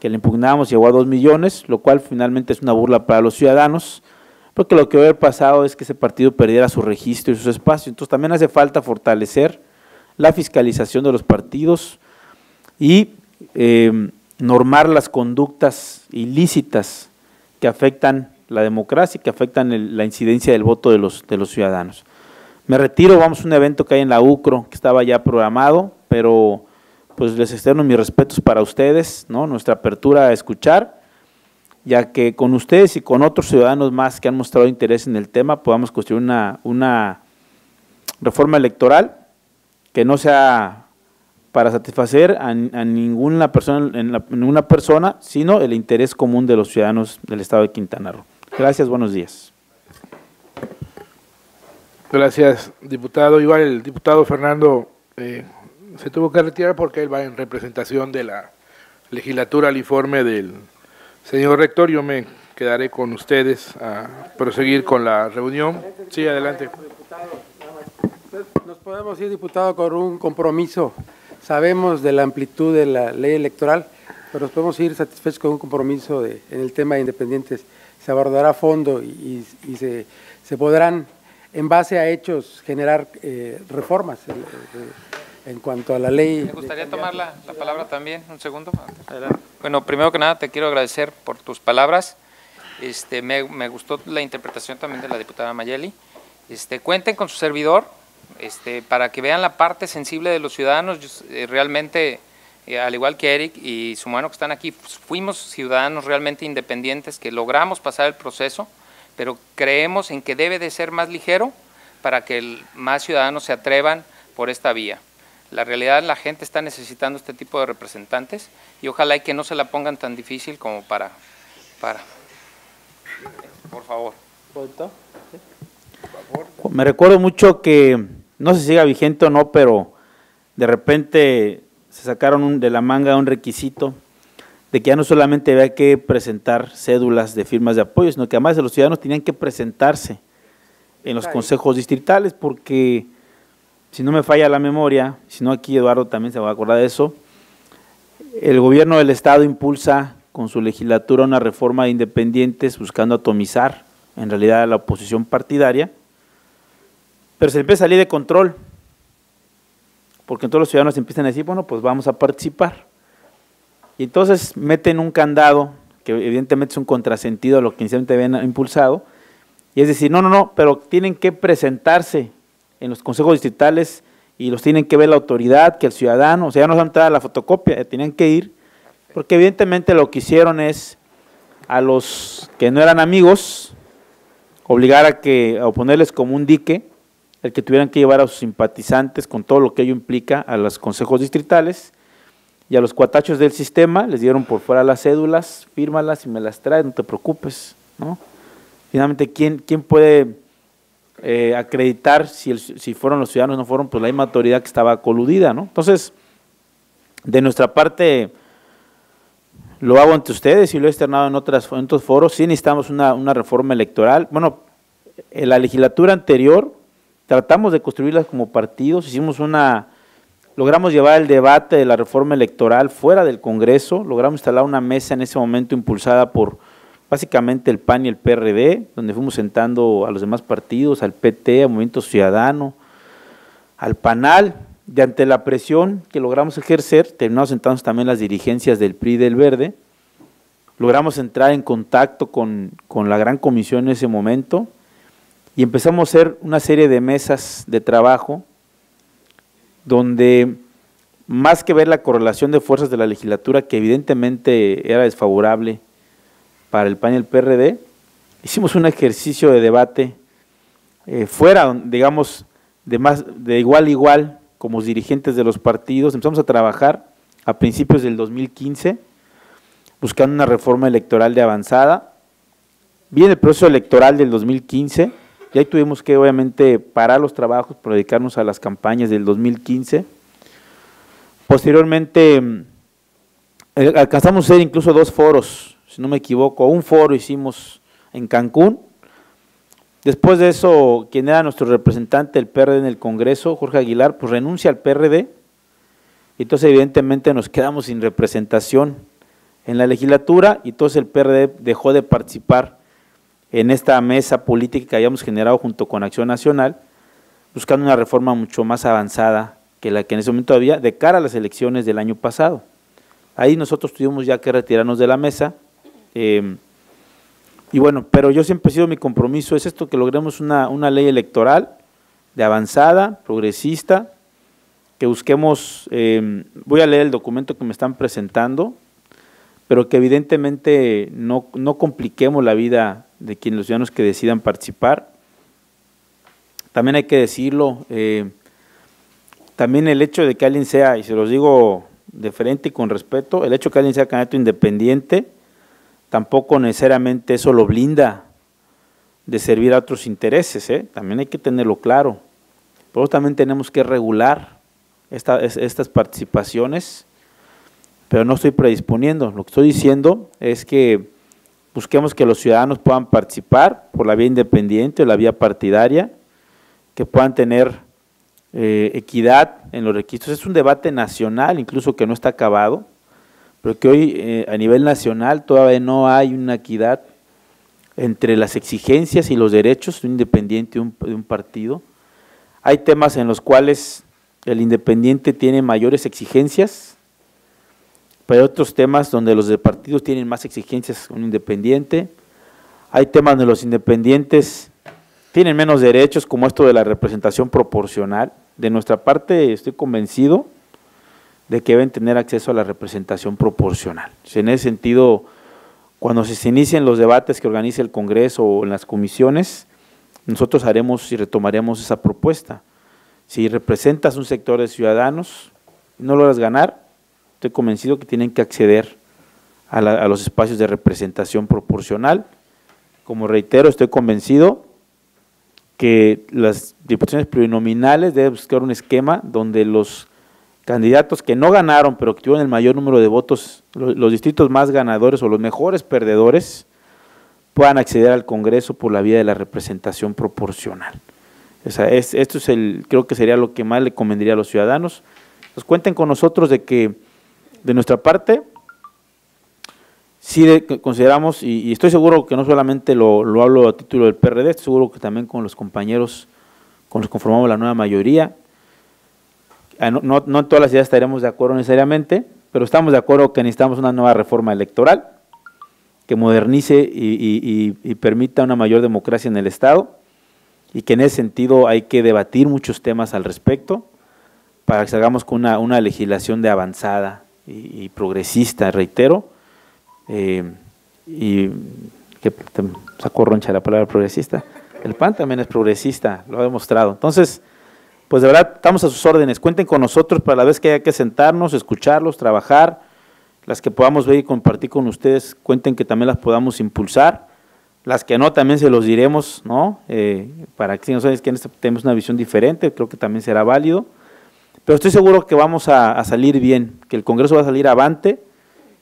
que le impugnábamos llegó a 2 millones, lo cual finalmente es una burla para los ciudadanos, porque lo que hubiera pasado es que ese partido perdiera su registro y sus espacios. Entonces también hace falta fortalecer la fiscalización de los partidos y normar las conductas ilícitas que afectan la democracia y que afectan la incidencia del voto de los ciudadanos. Me retiro, vamos a un evento que hay en la UCRO, que estaba ya programado, pero… pues les externo mis respetos para ustedes, ¿no? Nuestra apertura a escuchar, ya que con ustedes y con otros ciudadanos más que han mostrado interés en el tema, podamos construir una reforma electoral que no sea para satisfacer a ninguna persona, sino el interés común de los ciudadanos del estado de Quintana Roo. Gracias, buenos días. Gracias, diputado. Igual el diputado Fernando se tuvo que retirar porque él va en representación de la legislatura al informe del señor rector. Yo me quedaré con ustedes a proseguir con la reunión. Sí, adelante. Nos podemos ir, diputado, con un compromiso. Sabemos de la amplitud de la ley electoral, pero nos podemos ir satisfechos con un compromiso en el tema de independientes. Se abordará a fondo y se podrán, en base a hechos, generar reformas. En cuanto a la ley… Me gustaría tomar la palabra también, un segundo. Bueno, primero que nada te quiero agradecer por tus palabras, me gustó la interpretación también de la diputada Mayuli. Cuenten con su servidor para que vean la parte sensible de los ciudadanos. Realmente, al igual que Erick y su mano que están aquí, fuimos ciudadanos realmente independientes que logramos pasar el proceso, pero creemos en que debe de ser más ligero para que más ciudadanos se atrevan por esta vía. La realidad, la gente está necesitando este tipo de representantes y ojalá y que no se la pongan tan difícil como para… Por favor. Me recuerdo mucho que, no sé si siga vigente o no, pero de repente se sacaron de la manga un requisito de que ya no solamente había que presentar cédulas de firmas de apoyo, sino que además los ciudadanos tenían que presentarse en los consejos distritales, porque si no me falla la memoria, si no aquí Eduardo también se va a acordar de eso, el gobierno del estado impulsa con su legislatura una reforma de independientes buscando atomizar en realidad a la oposición partidaria, pero se empieza a salir de control, porque entonces los ciudadanos empiezan a decir, bueno, pues vamos a participar. Y entonces meten un candado, que evidentemente es un contrasentido a lo que inicialmente habían impulsado, y es decir, no, pero tienen que presentarse en los consejos distritales y los tienen que ver la autoridad, que el ciudadano, o sea, ya no se han dado la fotocopia, ya tenían que ir, porque evidentemente lo que hicieron es a los que no eran amigos, obligar a oponerles como un dique, el que tuvieran que llevar a sus simpatizantes con todo lo que ello implica a los consejos distritales, y a los cuatachos del sistema les dieron por fuera las cédulas, fírmalas y me las traes, no te preocupes, ¿no? Finalmente, ¿quién puede acreditar si fueron los ciudadanos o no fueron? Pues la misma autoridad que estaba coludida, ¿no? Entonces, de nuestra parte, lo hago ante ustedes y lo he externado en otros foros, sí necesitamos una reforma electoral. Bueno, en la legislatura anterior tratamos de construirlas como partidos, logramos llevar el debate de la reforma electoral fuera del Congreso, logramos instalar una mesa en ese momento impulsada por básicamente el PAN y el PRD, donde fuimos sentando a los demás partidos, al PT, al Movimiento Ciudadano, al PANAL, y ante la presión que logramos ejercer, terminamos sentándonos también las dirigencias del PRI y del Verde, logramos entrar en contacto con la Gran Comisión en ese momento, y empezamos a hacer una serie de mesas de trabajo, donde más que ver la correlación de fuerzas de la legislatura, que evidentemente era desfavorable para el PAN y el PRD, hicimos un ejercicio de debate fuera, digamos, de igual a igual, como dirigentes de los partidos, empezamos a trabajar a principios del 2015, buscando una reforma electoral de avanzada. Viene el proceso electoral del 2015, y ahí tuvimos que obviamente parar los trabajos para dedicarnos a las campañas del 2015. Posteriormente alcanzamos a hacer incluso dos foros, si no me equivoco, un foro hicimos en Cancún. Después de eso, quien era nuestro representante del PRD en el Congreso, Jorge Aguilar, pues renuncia al PRD, y entonces evidentemente nos quedamos sin representación en la legislatura, y entonces el PRD dejó de participar en esta mesa política que habíamos generado junto con Acción Nacional, buscando una reforma mucho más avanzada que la que en ese momento había, de cara a las elecciones del año pasado. Ahí nosotros tuvimos ya que retirarnos de la mesa, y bueno, pero yo siempre he sido mi compromiso, es esto, que logremos una ley electoral de avanzada, progresista, que busquemos, voy a leer el documento que me están presentando, pero que evidentemente no compliquemos la vida de quienes los ciudadanos que decidan participar. También hay que decirlo, también el hecho de que alguien sea, y se los digo de frente y con respeto, el hecho de que alguien sea candidato independiente, tampoco necesariamente eso lo blinda de servir a otros intereses, también hay que tenerlo claro. Por eso también tenemos que regular estas participaciones, pero no estoy predisponiendo, lo que estoy diciendo es que busquemos que los ciudadanos puedan participar por la vía independiente o la vía partidaria, que puedan tener equidad en los requisitos. Es un debate nacional, incluso que no está acabado, pero que hoy a nivel nacional todavía no hay una equidad entre las exigencias y los derechos de un independiente y de un partido. Hay temas en los cuales el independiente tiene mayores exigencias, pero hay otros temas donde los de partidos tienen más exigencias que un independiente, hay temas donde los independientes tienen menos derechos, como esto de la representación proporcional. De nuestra parte estoy convencido de que deben tener acceso a la representación proporcional. En ese sentido, cuando se inicien los debates que organice el Congreso o en las comisiones, nosotros haremos y retomaremos esa propuesta. Si representas un sector de ciudadanos y no logras ganar, estoy convencido que tienen que acceder a los espacios de representación proporcional, Como reitero, estoy convencido que las diputaciones plurinominales deben buscar un esquema donde los candidatos que no ganaron, pero que tuvieron el mayor número de votos, los distritos más ganadores o los mejores perdedores, puedan acceder al Congreso por la vía de la representación proporcional. O sea, esto es creo que sería lo que más le convendría a los ciudadanos. Pues cuenten con nosotros de que, de nuestra parte, sí consideramos, y estoy seguro que no solamente lo hablo a título del PRD, estoy seguro que también con los compañeros con los que conformamos la nueva mayoría, no en todas las ideas estaremos de acuerdo necesariamente, pero estamos de acuerdo que necesitamos una nueva reforma electoral que modernice y permita una mayor democracia en el Estado, y que en ese sentido hay que debatir muchos temas al respecto para que salgamos con una legislación de avanzada y progresista, reitero, y que sacó roncha la palabra progresista. El PAN también es progresista, lo ha demostrado. Entonces, pues de verdad, estamos a sus órdenes, cuenten con nosotros para la vez que haya que sentarnos, escucharlos, trabajar, las que podamos ver y compartir con ustedes, cuenten que también las podamos impulsar, las que no también se los diremos, ¿no? Para que si no sabes que tenemos una visión diferente, creo que también será válido, pero estoy seguro que vamos a salir bien, que el Congreso va a salir avante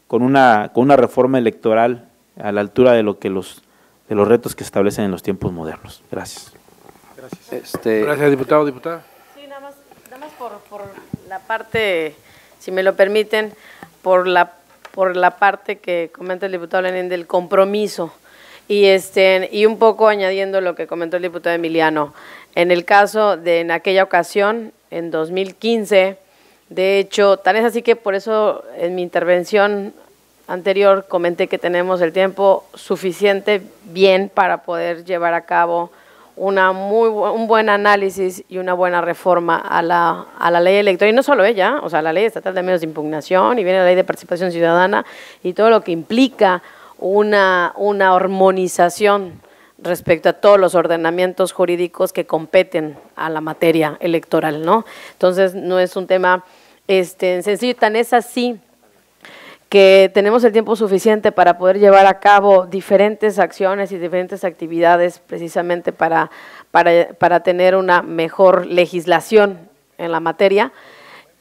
con una reforma electoral a la altura de lo que de los retos que se establecen en los tiempos modernos. Gracias. Gracias, gracias diputado, diputada. Sí, nada más por la parte, si me lo permiten, por la parte que comenta el diputado Lenin del compromiso y un poco añadiendo lo que comentó el diputado Emiliano. En el caso de en aquella ocasión, en 2015, de hecho, tan es así que por eso en mi intervención anterior comenté que tenemos el tiempo suficiente bien para poder llevar a cabo un buen análisis y una buena reforma a la ley electoral, y no solo ella, o sea, la ley estatal de medios de impugnación, y viene la ley de participación ciudadana, y todo lo que implica una armonización respecto a todos los ordenamientos jurídicos que competen a la materia electoral, ¿no? Entonces, no es un tema sencillo, tan es así que tenemos el tiempo suficiente para poder llevar a cabo diferentes acciones y diferentes actividades precisamente para tener una mejor legislación en la materia,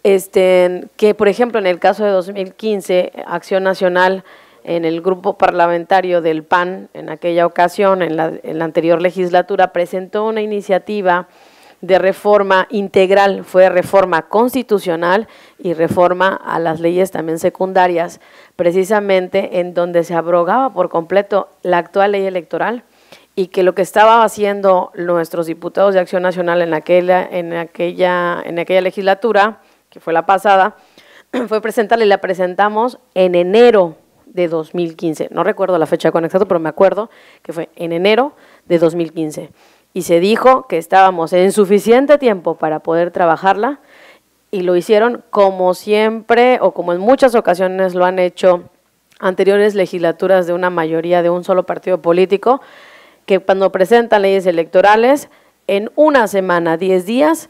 que por ejemplo en el caso de 2015, Acción Nacional en el grupo parlamentario del PAN, en aquella ocasión, en la anterior legislatura, presentó una iniciativa de reforma integral, fue reforma constitucional y reforma a las leyes también secundarias, precisamente en donde se abrogaba por completo la actual ley electoral, y que lo que estaba haciendo nuestros diputados de Acción Nacional en aquella legislatura, que fue la pasada, fue presentarla, y la presentamos en enero de 2015, no recuerdo la fecha con exacto, pero me acuerdo que fue en enero de 2015. Y se dijo que estábamos en suficiente tiempo para poder trabajarla, y lo hicieron como siempre o como en muchas ocasiones lo han hecho anteriores legislaturas de una mayoría de un solo partido político, que cuando presentan leyes electorales, en una semana, 10 días,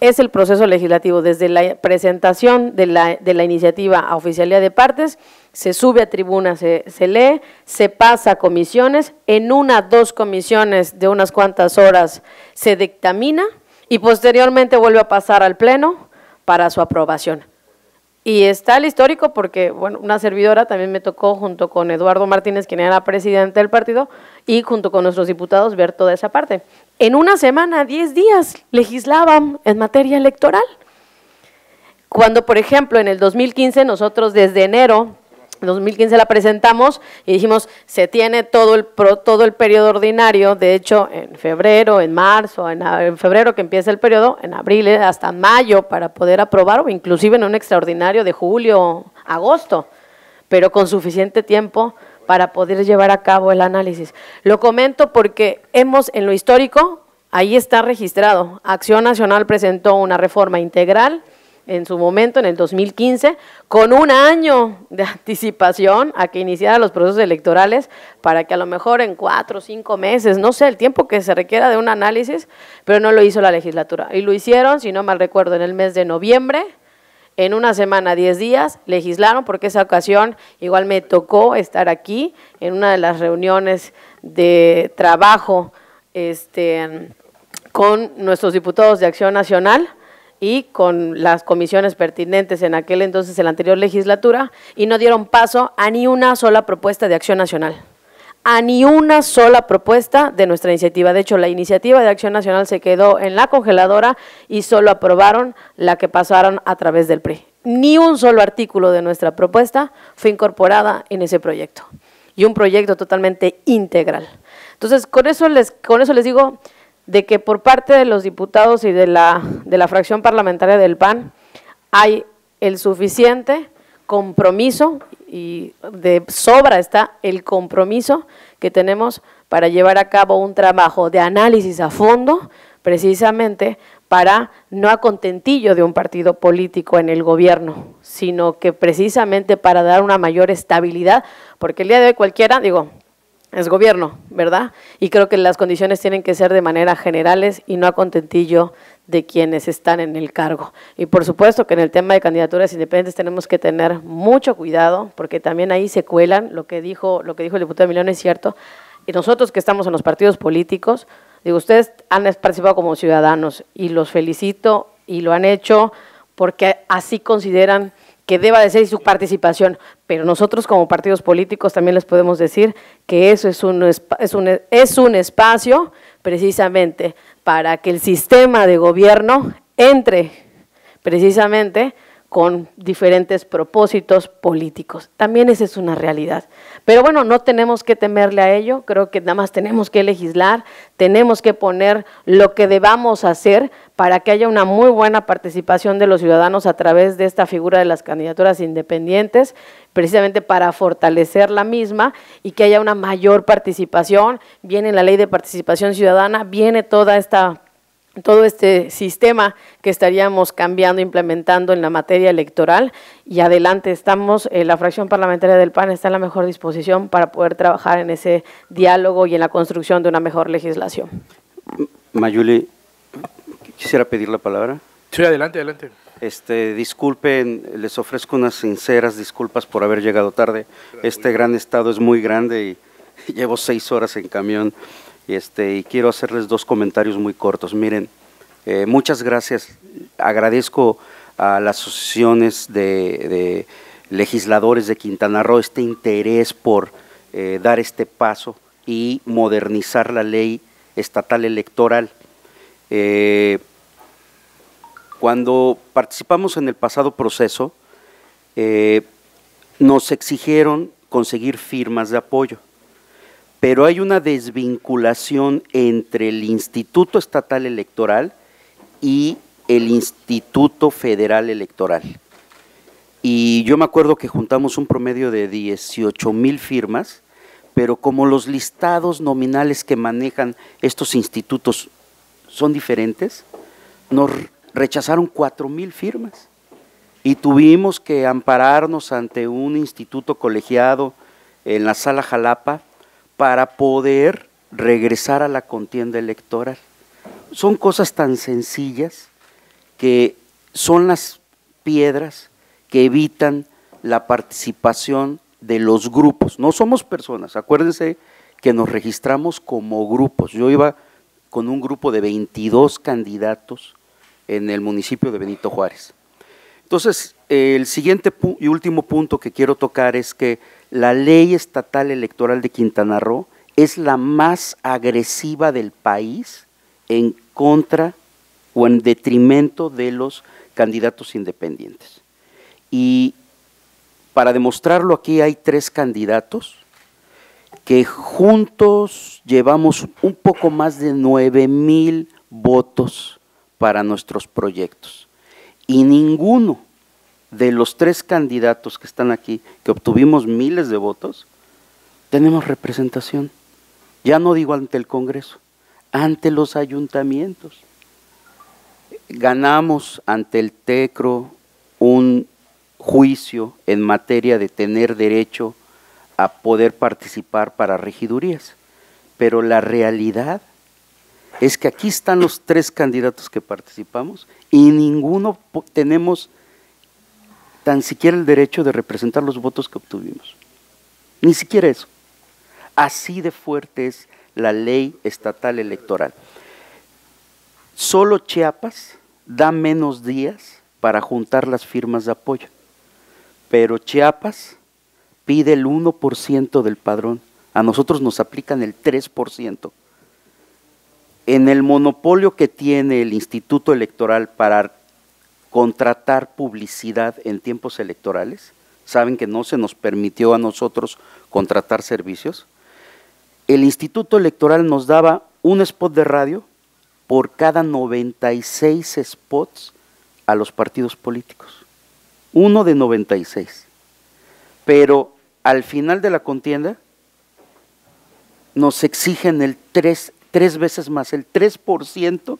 es el proceso legislativo. Desde la presentación de la iniciativa a oficialidad de partes, se sube a tribuna, se lee, se pasa a comisiones, en dos comisiones de unas cuantas horas se dictamina, y posteriormente vuelve a pasar al Pleno para su aprobación. Y está el histórico porque, bueno, una servidora también me tocó, junto con Eduardo Martínez, quien era presidente del partido, y junto con nuestros diputados, ver toda esa parte. En una semana, 10 días, legislaban en materia electoral. Cuando, por ejemplo, en el 2015, nosotros desde enero de 2015 la presentamos y dijimos, se tiene todo el periodo ordinario, de hecho, en febrero, en marzo, en febrero que empieza el periodo, en abril hasta mayo para poder aprobar, o inclusive en un extraordinario de julio, agosto, pero con suficiente tiempo para poder llevar a cabo el análisis. Lo comento porque en lo histórico, ahí está registrado, Acción Nacional presentó una reforma integral en su momento, en el 2015, con un año de anticipación a que iniciaran los procesos electorales, para que a lo mejor en 4 o 5 meses, no sé, el tiempo que se requiera de un análisis, pero no lo hizo la legislatura. Y lo hicieron, si no mal recuerdo, en el mes de noviembre, en una semana, 10 días, legislaron, porque esa ocasión igual me tocó estar aquí en una de las reuniones de trabajo con nuestros diputados de Acción Nacional y con las comisiones pertinentes en aquel entonces, en la anterior legislatura, y no dieron paso a ni una sola propuesta de Acción Nacional, a ni una sola propuesta de nuestra iniciativa. De hecho, la iniciativa de Acción Nacional se quedó en la congeladora y solo aprobaron la que pasaron a través del PRI. Ni un solo artículo de nuestra propuesta fue incorporada en ese proyecto, y un proyecto totalmente integral. Entonces, con eso les digo de que por parte de los diputados y de la fracción parlamentaria del PAN hay el suficiente compromiso, y de sobra está el compromiso que tenemos para llevar a cabo un trabajo de análisis a fondo, precisamente para no a contentillo de un partido político en el gobierno, sino que precisamente para dar una mayor estabilidad, porque el día de hoy cualquiera, digo, es gobierno, ¿verdad? Y creo que las condiciones tienen que ser de manera generales y no a contentillo de quienes están en el cargo. Y por supuesto que en el tema de candidaturas independientes tenemos que tener mucho cuidado, porque también ahí se cuelan, lo que dijo el diputado Emiliano es cierto, y nosotros que estamos en los partidos políticos, digo, ustedes han participado como ciudadanos y los felicito y lo han hecho porque así consideran que deba de ser su participación, pero nosotros como partidos políticos también les podemos decir que eso es un espacio precisamente para que el sistema de gobierno entre precisamente con diferentes propósitos políticos. También esa es una realidad. Pero bueno, no tenemos que temerle a ello, creo que nada más tenemos que legislar, tenemos que poner lo que debamos hacer para que haya una muy buena participación de los ciudadanos a través de esta figura de las candidaturas independientes, precisamente para fortalecer la misma y que haya una mayor participación. Viene la ley de participación ciudadana, viene todo este sistema que estaríamos cambiando, implementando en la materia electoral, y adelante estamos, la fracción parlamentaria del PAN está en la mejor disposición para poder trabajar en ese diálogo y en la construcción de una mejor legislación. Mayuli, quisiera pedir la palabra. Sí, adelante, adelante. Disculpen, les ofrezco unas sinceras disculpas por haber llegado tarde. Este gran estado es muy grande y llevo 6 horas en camión. Y quiero hacerles 2 comentarios muy cortos. Miren, muchas gracias. Agradezco a las asociaciones de legisladores de Quintana Roo este interés por dar este paso y modernizar la ley estatal electoral. Cuando participamos en el pasado proceso, nos exigieron conseguir firmas de apoyo. Pero hay una desvinculación entre el Instituto Estatal Electoral y el Instituto Federal Electoral. Y yo me acuerdo que juntamos un promedio de 18,000 firmas, pero como los listados nominales que manejan estos institutos son diferentes, nos rechazaron 4,000 firmas y tuvimos que ampararnos ante un instituto colegiado en la Sala Jalapa, para poder regresar a la contienda electoral. Son cosas tan sencillas que son las piedras que evitan la participación de los grupos. No somos personas, acuérdense que nos registramos como grupos. Yo iba con un grupo de 22 candidatos en el municipio de Benito Juárez. Entonces, el siguiente y último punto que quiero tocar es que la ley estatal electoral de Quintana Roo es la más agresiva del país en contra o en detrimento de los candidatos independientes. Y para demostrarlo aquí hay 3 candidatos que juntos llevamos un poco más de 9,000 votos para nuestros proyectos. Y ninguno de los 3 candidatos que están aquí, que obtuvimos miles de votos, tenemos representación. Ya no digo ante el Congreso, ante los ayuntamientos. Ganamos ante el TECRO un juicio en materia de tener derecho a poder participar para regidurías. Pero la realidad es que aquí están los 3 candidatos que participamos y ninguno tenemos tan siquiera el derecho de representar los votos que obtuvimos. Ni siquiera eso. Así de fuerte es la ley estatal electoral. Solo Chiapas da menos días para juntar las firmas de apoyo, pero Chiapas pide el 1% del padrón, a nosotros nos aplican el 3%. En el monopolio que tiene el Instituto Electoral para contratar publicidad en tiempos electorales, saben que no se nos permitió a nosotros contratar servicios, el Instituto Electoral nos daba un spot de radio por cada 96 spots a los partidos políticos, uno de 96. Pero al final de la contienda nos exigen el 3%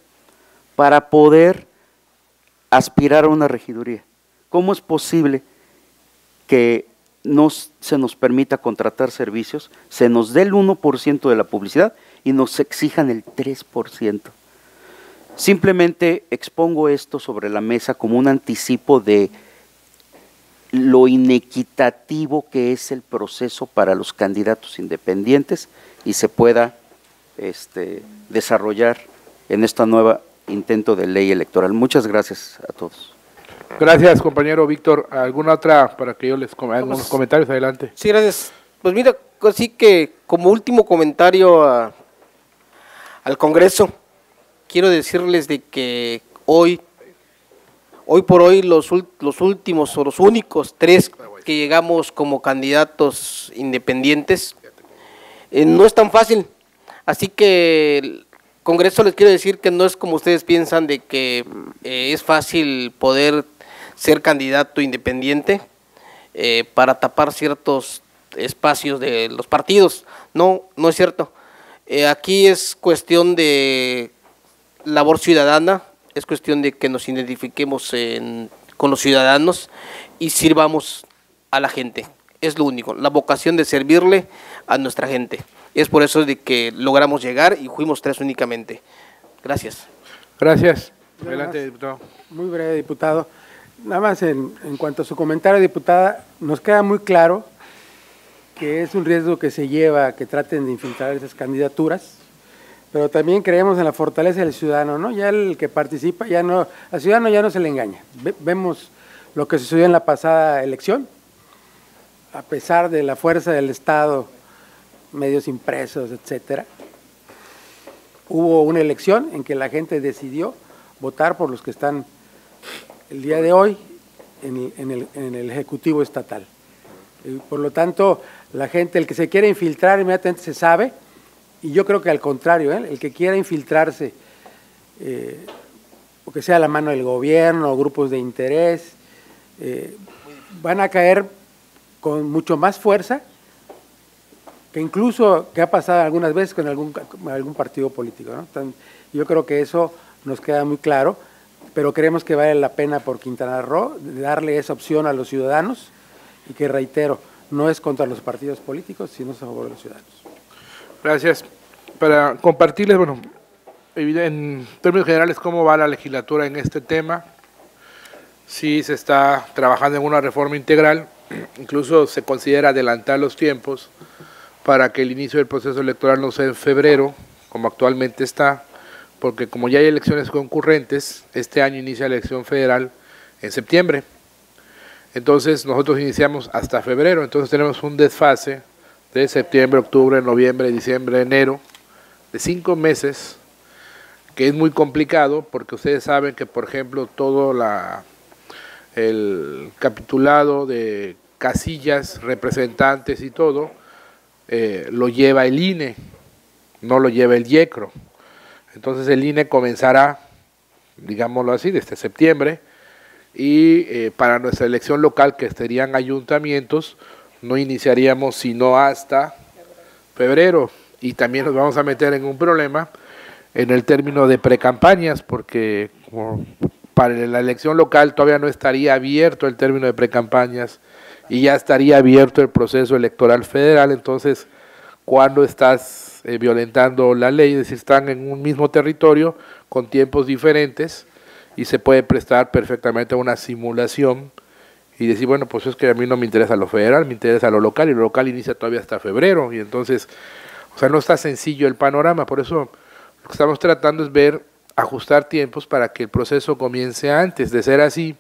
para poder aspirar a una regiduría. ¿Cómo es posible que no se nos permita contratar servicios, se nos dé el 1% de la publicidad y nos exijan el 3%? Simplemente expongo esto sobre la mesa como un anticipo de lo inequitativo que es el proceso para los candidatos independientes y se pueda desarrollar en esta nueva intento de ley electoral. Muchas gracias a todos. Gracias, compañero Víctor. ¿Alguna otra para que yo les comente algunos comentarios? Adelante. Sí, gracias. Pues mira, así que como último comentario al Congreso, quiero decirles de que hoy por hoy los últimos o los únicos tres que llegamos como candidatos independientes, no es tan fácil. Así que el Congreso les quiero decir que no es como ustedes piensan de que es fácil poder ser candidato independiente para tapar ciertos espacios de los partidos. No, no es cierto. Aquí es cuestión de labor ciudadana, es cuestión de que nos identifiquemos con los ciudadanos y sirvamos a la gente. Es lo único, la vocación de servirle a nuestra gente. Es por eso de que logramos llegar y fuimos tres únicamente. Gracias. Gracias. Adelante, diputado. Muy breve, diputado. Nada más en cuanto a su comentario, diputada, nos queda muy claro que es un riesgo que se lleva, que traten de infiltrar esas candidaturas, pero también creemos en la fortaleza del ciudadano, ¿no? Ya el que participa, ya no, al ciudadano ya no se le engaña. Vemos lo que sucedió en la pasada elección, a pesar de la fuerza del Estado, medios impresos, etcétera, hubo una elección en que la gente decidió votar por los que están el día de hoy en el Ejecutivo Estatal. Y por lo tanto, la gente, el que se quiere infiltrar inmediatamente se sabe, y yo creo que al contrario, el que quiera infiltrarse, o que sea la mano del gobierno, grupos de interés, van a caer con mucho más fuerza que incluso que ha pasado algunas veces con algún partido político, ¿no? Yo creo que eso nos queda muy claro, pero creemos que vale la pena por Quintana Roo darle esa opción a los ciudadanos y que, reitero, no es contra los partidos políticos, sino es a favor de los ciudadanos. Gracias. Para compartirles, bueno, en términos generales, cómo va la legislatura en este tema. Sí se está trabajando en una reforma integral, incluso se considera adelantar los tiempos para que el inicio del proceso electoral no sea en febrero, como actualmente está, porque como ya hay elecciones concurrentes, este año inicia la elección federal en septiembre. Entonces, nosotros iniciamos hasta febrero, entonces tenemos un desfase de septiembre, octubre, noviembre, diciembre, enero, de 5 meses, que es muy complicado, porque ustedes saben que, por ejemplo, todo el capitulado de casillas, representantes y todo, lo lleva el INE, no lo lleva el IECRO. Entonces el INE comenzará, digámoslo así, desde septiembre, y para nuestra elección local, que serían ayuntamientos, no iniciaríamos sino hasta febrero, y también nos vamos a meter en un problema en el término de precampañas, porque como para la elección local todavía no estaría abierto el término de precampañas, y ya estaría abierto el proceso electoral federal. Entonces, cuando estás violentando la ley, es decir, están en un mismo territorio con tiempos diferentes y se puede prestar perfectamente una simulación y decir, bueno, pues es que a mí no me interesa lo federal, me interesa lo local, y lo local inicia todavía hasta febrero, y entonces, o sea, no está sencillo el panorama. Por eso lo que estamos tratando es ver, ajustar tiempos para que el proceso comience antes. De ser así,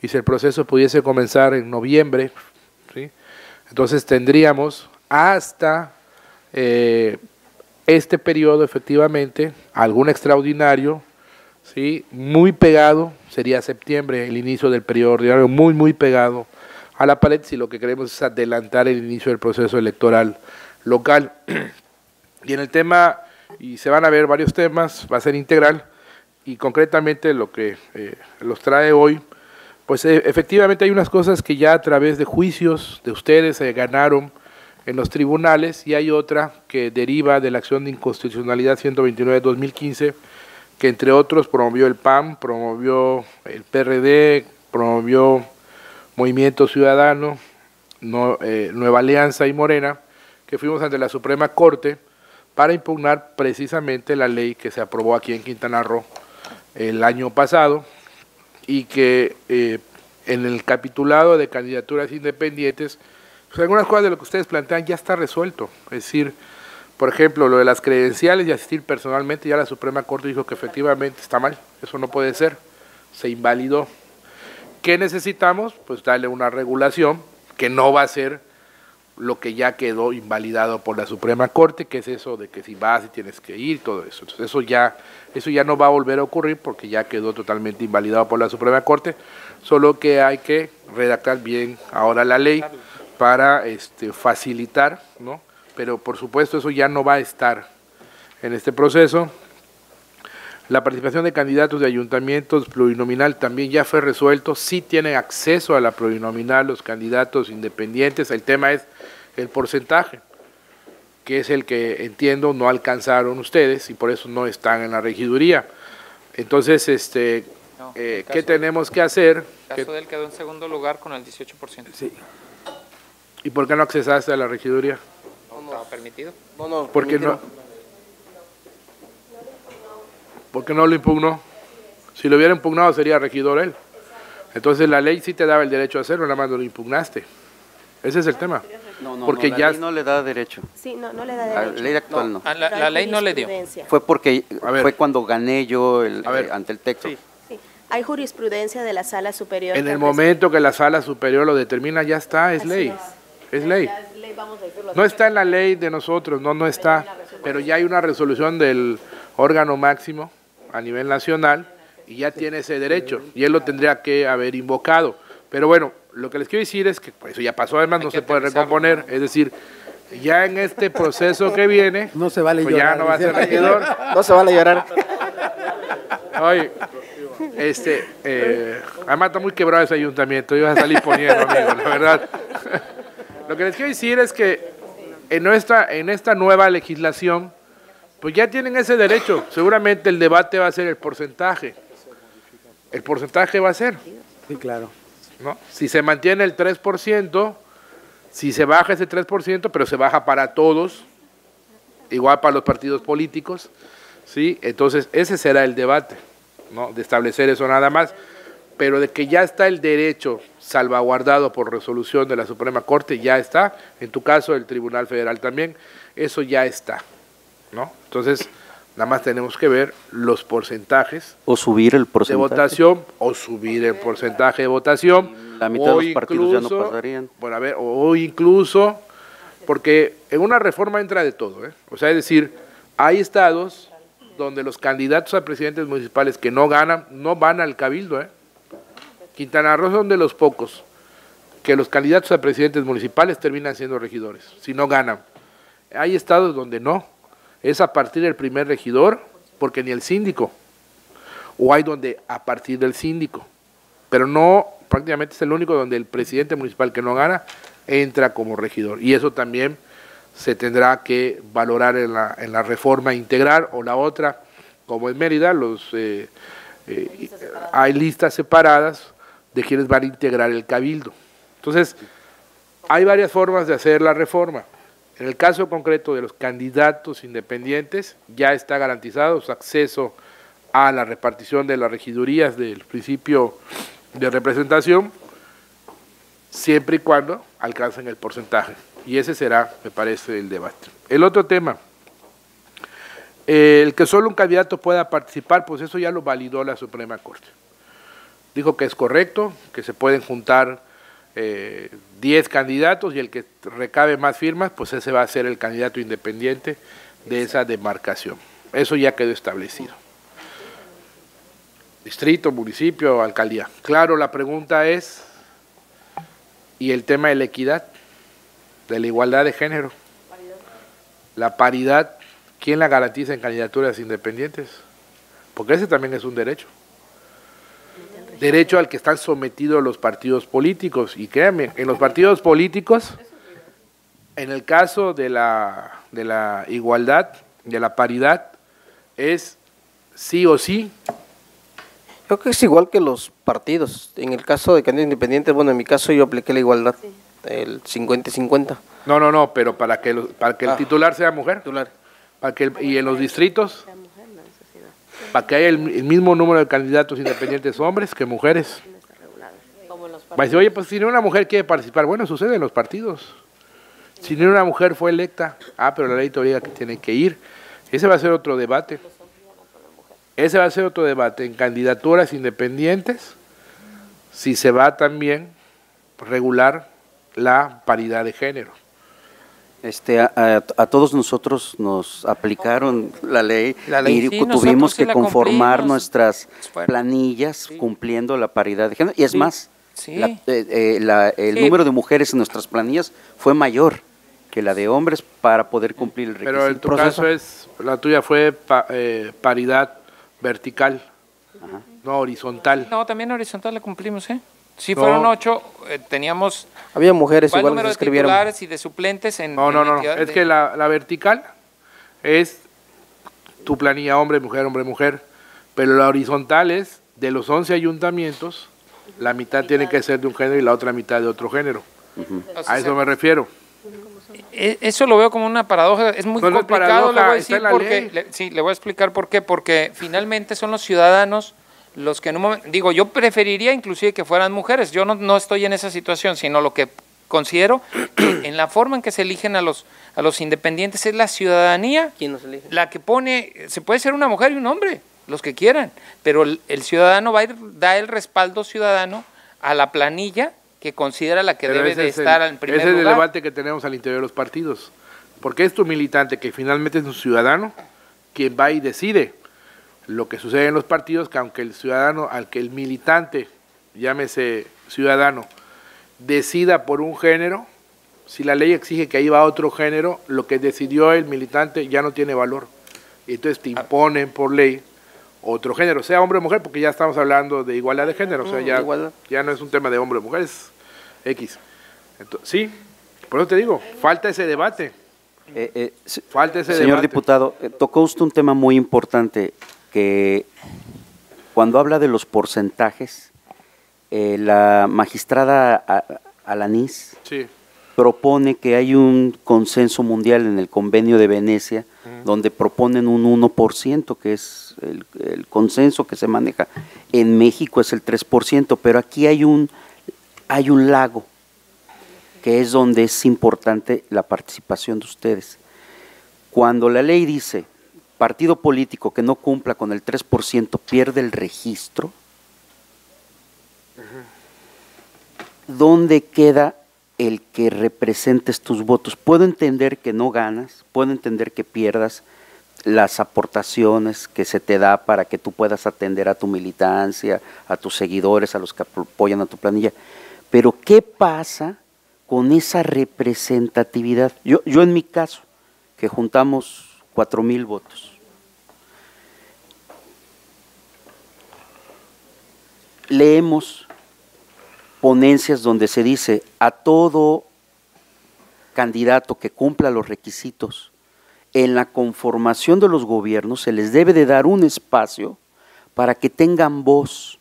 y si el proceso pudiese comenzar en noviembre, ¿sí?, entonces tendríamos hasta este periodo, efectivamente, algún extraordinario, ¿sí?, muy pegado, sería septiembre, el inicio del periodo ordinario, muy, muy pegado a la pared, si lo que queremos es adelantar el inicio del proceso electoral local. Y en el tema, y se van a ver varios temas, va a ser integral, y concretamente lo que los trae hoy, pues efectivamente hay unas cosas que ya a través de juicios de ustedes se ganaron en los tribunales, y hay otra que deriva de la acción de inconstitucionalidad 129/2015, que entre otros promovió el PAN, promovió el PRD, promovió Movimiento Ciudadano, Nueva Alianza y Morena, que fuimos ante la Suprema Corte para impugnar precisamente la ley que se aprobó aquí en Quintana Roo el año pasado, y que en el capitulado de candidaturas independientes, pues algunas cosas de lo que ustedes plantean ya está resuelto. Es decir, por ejemplo, lo de las credenciales y asistir personalmente, ya la Suprema Corte dijo que efectivamente está mal, eso no puede ser, se invalidó. ¿Qué necesitamos? Pues darle una regulación que no va a ser lo que ya quedó invalidado por la Suprema Corte, que es eso de que si vas y tienes que ir, todo eso. Entonces eso ya no va a volver a ocurrir porque ya quedó totalmente invalidado por la Suprema Corte, solo que hay que redactar bien ahora la ley para facilitar, ¿no? Pero por supuesto eso ya no va a estar en este proceso. La participación de candidatos de ayuntamientos plurinominal también ya fue resuelto, sí tienen acceso a la plurinominal los candidatos independientes, el tema es el porcentaje, que es el que entiendo no alcanzaron ustedes y por eso no están en la regiduría. Entonces, ¿qué tenemos que hacer? El caso de él quedó en segundo lugar con el 18%. Sí. ¿Y por qué no accesaste a la regiduría? No, permitido. No, porque no. ¿Por qué no lo impugnó? Si lo hubiera impugnado sería regidor él. Entonces la ley sí te daba el derecho a hacerlo, nada más no lo impugnaste. Ese es el tema. Porque la ley no le da derecho. Sí, no le da derecho. La ley actual no. La ley no le dio. Fue porque fue cuando gané yo ante el texto. Sí. Sí. Hay jurisprudencia de la Sala Superior. En el momento que la Sala Superior lo determina, ya está, es ley. Es ley. No está en la ley de nosotros, no está, pero ya hay una resolución del órgano máximo a nivel nacional y ya tiene ese derecho, y él lo tendría que haber invocado. Pero bueno, lo que les quiero decir es que eso ya pasó, además no se puede recomponer, es decir, ya en este proceso que viene, no se vale llorar, ya no va a ser regidor. No se vale llorar. Oye, además está muy quebrado ese ayuntamiento, ibas a salir poniendo, amigo, la verdad. Lo que les quiero decir es que en esta nueva legislación, pues ya tienen ese derecho. Seguramente el debate va a ser el porcentaje. El porcentaje va a ser. Sí, claro. ¿No? Si se mantiene el 3%, si se baja ese 3%, pero se baja para todos, igual para los partidos políticos, ¿sí? Entonces ese será el debate, ¿no? De establecer eso nada más. Pero de que ya está el derecho salvaguardado por resolución de la Suprema Corte, ya está, en tu caso el Tribunal Federal también, eso ya está, ¿no? Entonces, nada más tenemos que ver los porcentajes. O subir el porcentaje. De votación, o subir el porcentaje de votación. La mitad de los partidos ya no pasarían. Bueno, a ver, o incluso, porque en una reforma entra de todo, ¿eh? O sea, es decir, hay estados donde los candidatos a presidentes municipales que no ganan, no van al cabildo, ¿eh? Quintana Roo son de los pocos que los candidatos a presidentes municipales terminan siendo regidores, si no ganan. Hay estados donde no, es a partir del primer regidor, porque ni el síndico, o hay donde a partir del síndico, pero no, prácticamente es el único donde el presidente municipal que no gana, entra como regidor, y eso también se tendrá que valorar en la reforma integral, o la otra, como en Mérida, hay listas separadas de quienes van a integrar el cabildo. Entonces, hay varias formas de hacer la reforma. En el caso concreto de los candidatos independientes, ya está garantizado su acceso a la repartición de las regidurías del principio de representación, siempre y cuando alcancen el porcentaje. Y ese será, me parece, el debate. El otro tema, el que solo un candidato pueda participar, pues eso ya lo validó la Suprema Corte. Dijo que es correcto, que se pueden juntar 10 candidatos y el que recabe más firmas, pues ese va a ser el candidato independiente de esa demarcación. Eso ya quedó establecido. Distrito, municipio, alcaldía. Claro, la pregunta es, ¿y el tema de la equidad, de la igualdad de género? La paridad, ¿quién la garantiza en candidaturas independientes? Porque ese también es un derecho. Derecho al que están sometidos los partidos políticos. Y créanme, en los partidos políticos, en el caso de la igualdad, de la paridad, es sí o sí. Creo que es igual que los partidos. En el caso de candidatos independientes, bueno, en mi caso yo apliqué la igualdad, sí, el 50-50. No, pero para que el titular sea mujer. Titular. Para que y en los distritos, para que haya el mismo número de candidatos independientes hombres que mujeres. Va a decir, oye, pues si una mujer quiere participar, bueno, sucede en los partidos. Si ni una mujer fue electa, pero la ley te obliga que tiene que ir. Ese va a ser otro debate. Ese va a ser otro debate en candidaturas independientes, si se va también a regular la paridad de género. A todos nosotros nos aplicaron la ley y sí, tuvimos que conformar nuestras planillas cumpliendo la paridad de género. Y es más, el número de mujeres en nuestras planillas fue mayor que la de hombres para poder cumplir el requisito. Pero en tu caso la tuya fue paridad vertical, ajá, no horizontal. No, también horizontal la cumplimos, ¿eh? Sí, no. Fueron 8, teníamos… Había mujeres igual que escribieron. ¿Cuál número de titulares y de suplentes en… No, es que la vertical es tu planilla hombre, mujer, pero la horizontal es de los 11 ayuntamientos, la mitad tiene que ser de un género y la otra mitad de otro género. Uh-huh. A eso me refiero. Eso lo veo como una paradoja, es muy complicado, le voy a decir porque, le voy a explicar por qué, porque finalmente son los ciudadanos los que en un momento, digo, yo preferiría inclusive que fueran mujeres, yo no estoy en esa situación, sino lo que considero que en la forma en que se eligen a los independientes es la ciudadanía. ¿Quién los elige? La que pone, se puede ser una mujer y un hombre, los que quieran, pero el ciudadano va a da el respaldo ciudadano a la planilla que considera la que debe de estar en primer lugar. Ese es el debate que tenemos al interior de los partidos, porque es tu militante que finalmente es un ciudadano quien va y decide. Lo que sucede en los partidos, que aunque el ciudadano, al que el militante, llámese ciudadano, decida por un género, si la ley exige que ahí va otro género, lo que decidió el militante ya no tiene valor. Y entonces te imponen por ley otro género, sea hombre o mujer, porque ya estamos hablando de igualdad de género, o sea, ya no es un tema de hombre o mujer, es X. Entonces, sí, por eso te digo, falta ese debate. Falta ese debate. Señor diputado, tocó usted un tema muy importante, que cuando habla de los porcentajes, la magistrada Alanís propone que hay un consenso mundial en el Convenio de Venecia, donde proponen un 1%, que es el consenso que se maneja. En México es el 3%, pero aquí hay un lago, que es donde es importante la participación de ustedes. Cuando la ley dice, partido político que no cumpla con el 3% pierde el registro, ¿dónde queda el que representes tus votos? Puedo entender que no ganas, puedo entender que pierdas las aportaciones que se te da para que tú puedas atender a tu militancia, a tus seguidores, a los que apoyan a tu planilla, pero ¿qué pasa con esa representatividad? Yo en mi caso, que juntamos 4,000 votos, leemos ponencias donde se dice a todo candidato que cumpla los requisitos en la conformación de los gobiernos se les debe de dar un espacio para que tengan voz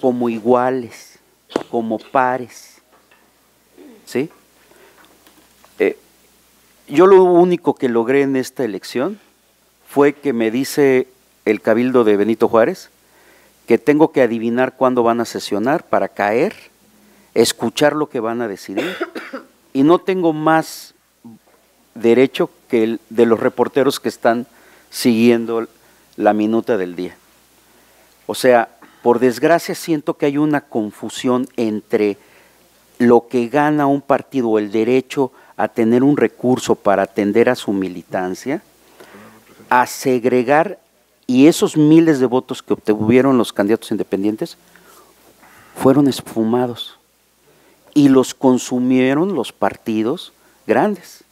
como iguales, como pares, ¿sí? Yo lo único que logré en esta elección fue que me dice el Cabildo de Benito Juárez que tengo que adivinar cuándo van a sesionar para caer escuchar lo que van a decidir, y no tengo más derecho que el de los reporteros que están siguiendo la minuta del día. O sea, por desgracia siento que hay una confusión entre lo que gana un partido, el derecho a tener un recurso para atender a su militancia, a segregar, y esos miles de votos que obtuvieron los candidatos independientes fueron esfumados y los consumieron los partidos grandes,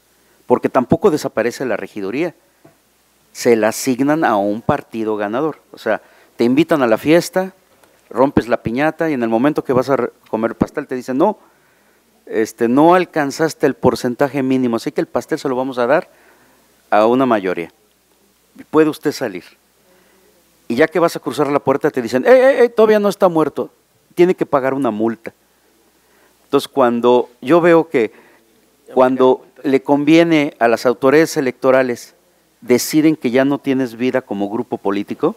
porque tampoco desaparece la regiduría, se la asignan a un partido ganador. O sea, te invitan a la fiesta, rompes la piñata y en el momento que vas a comer pastel te dicen, no, no alcanzaste el porcentaje mínimo, así que el pastel se lo vamos a dar a una mayoría. Puede usted salir. Y ya que vas a cruzar la puerta te dicen, todavía no está muerto, tiene que pagar una multa. Entonces, cuando yo veo que cuando le conviene a las autoridades electorales deciden que ya no tienes vida como grupo político,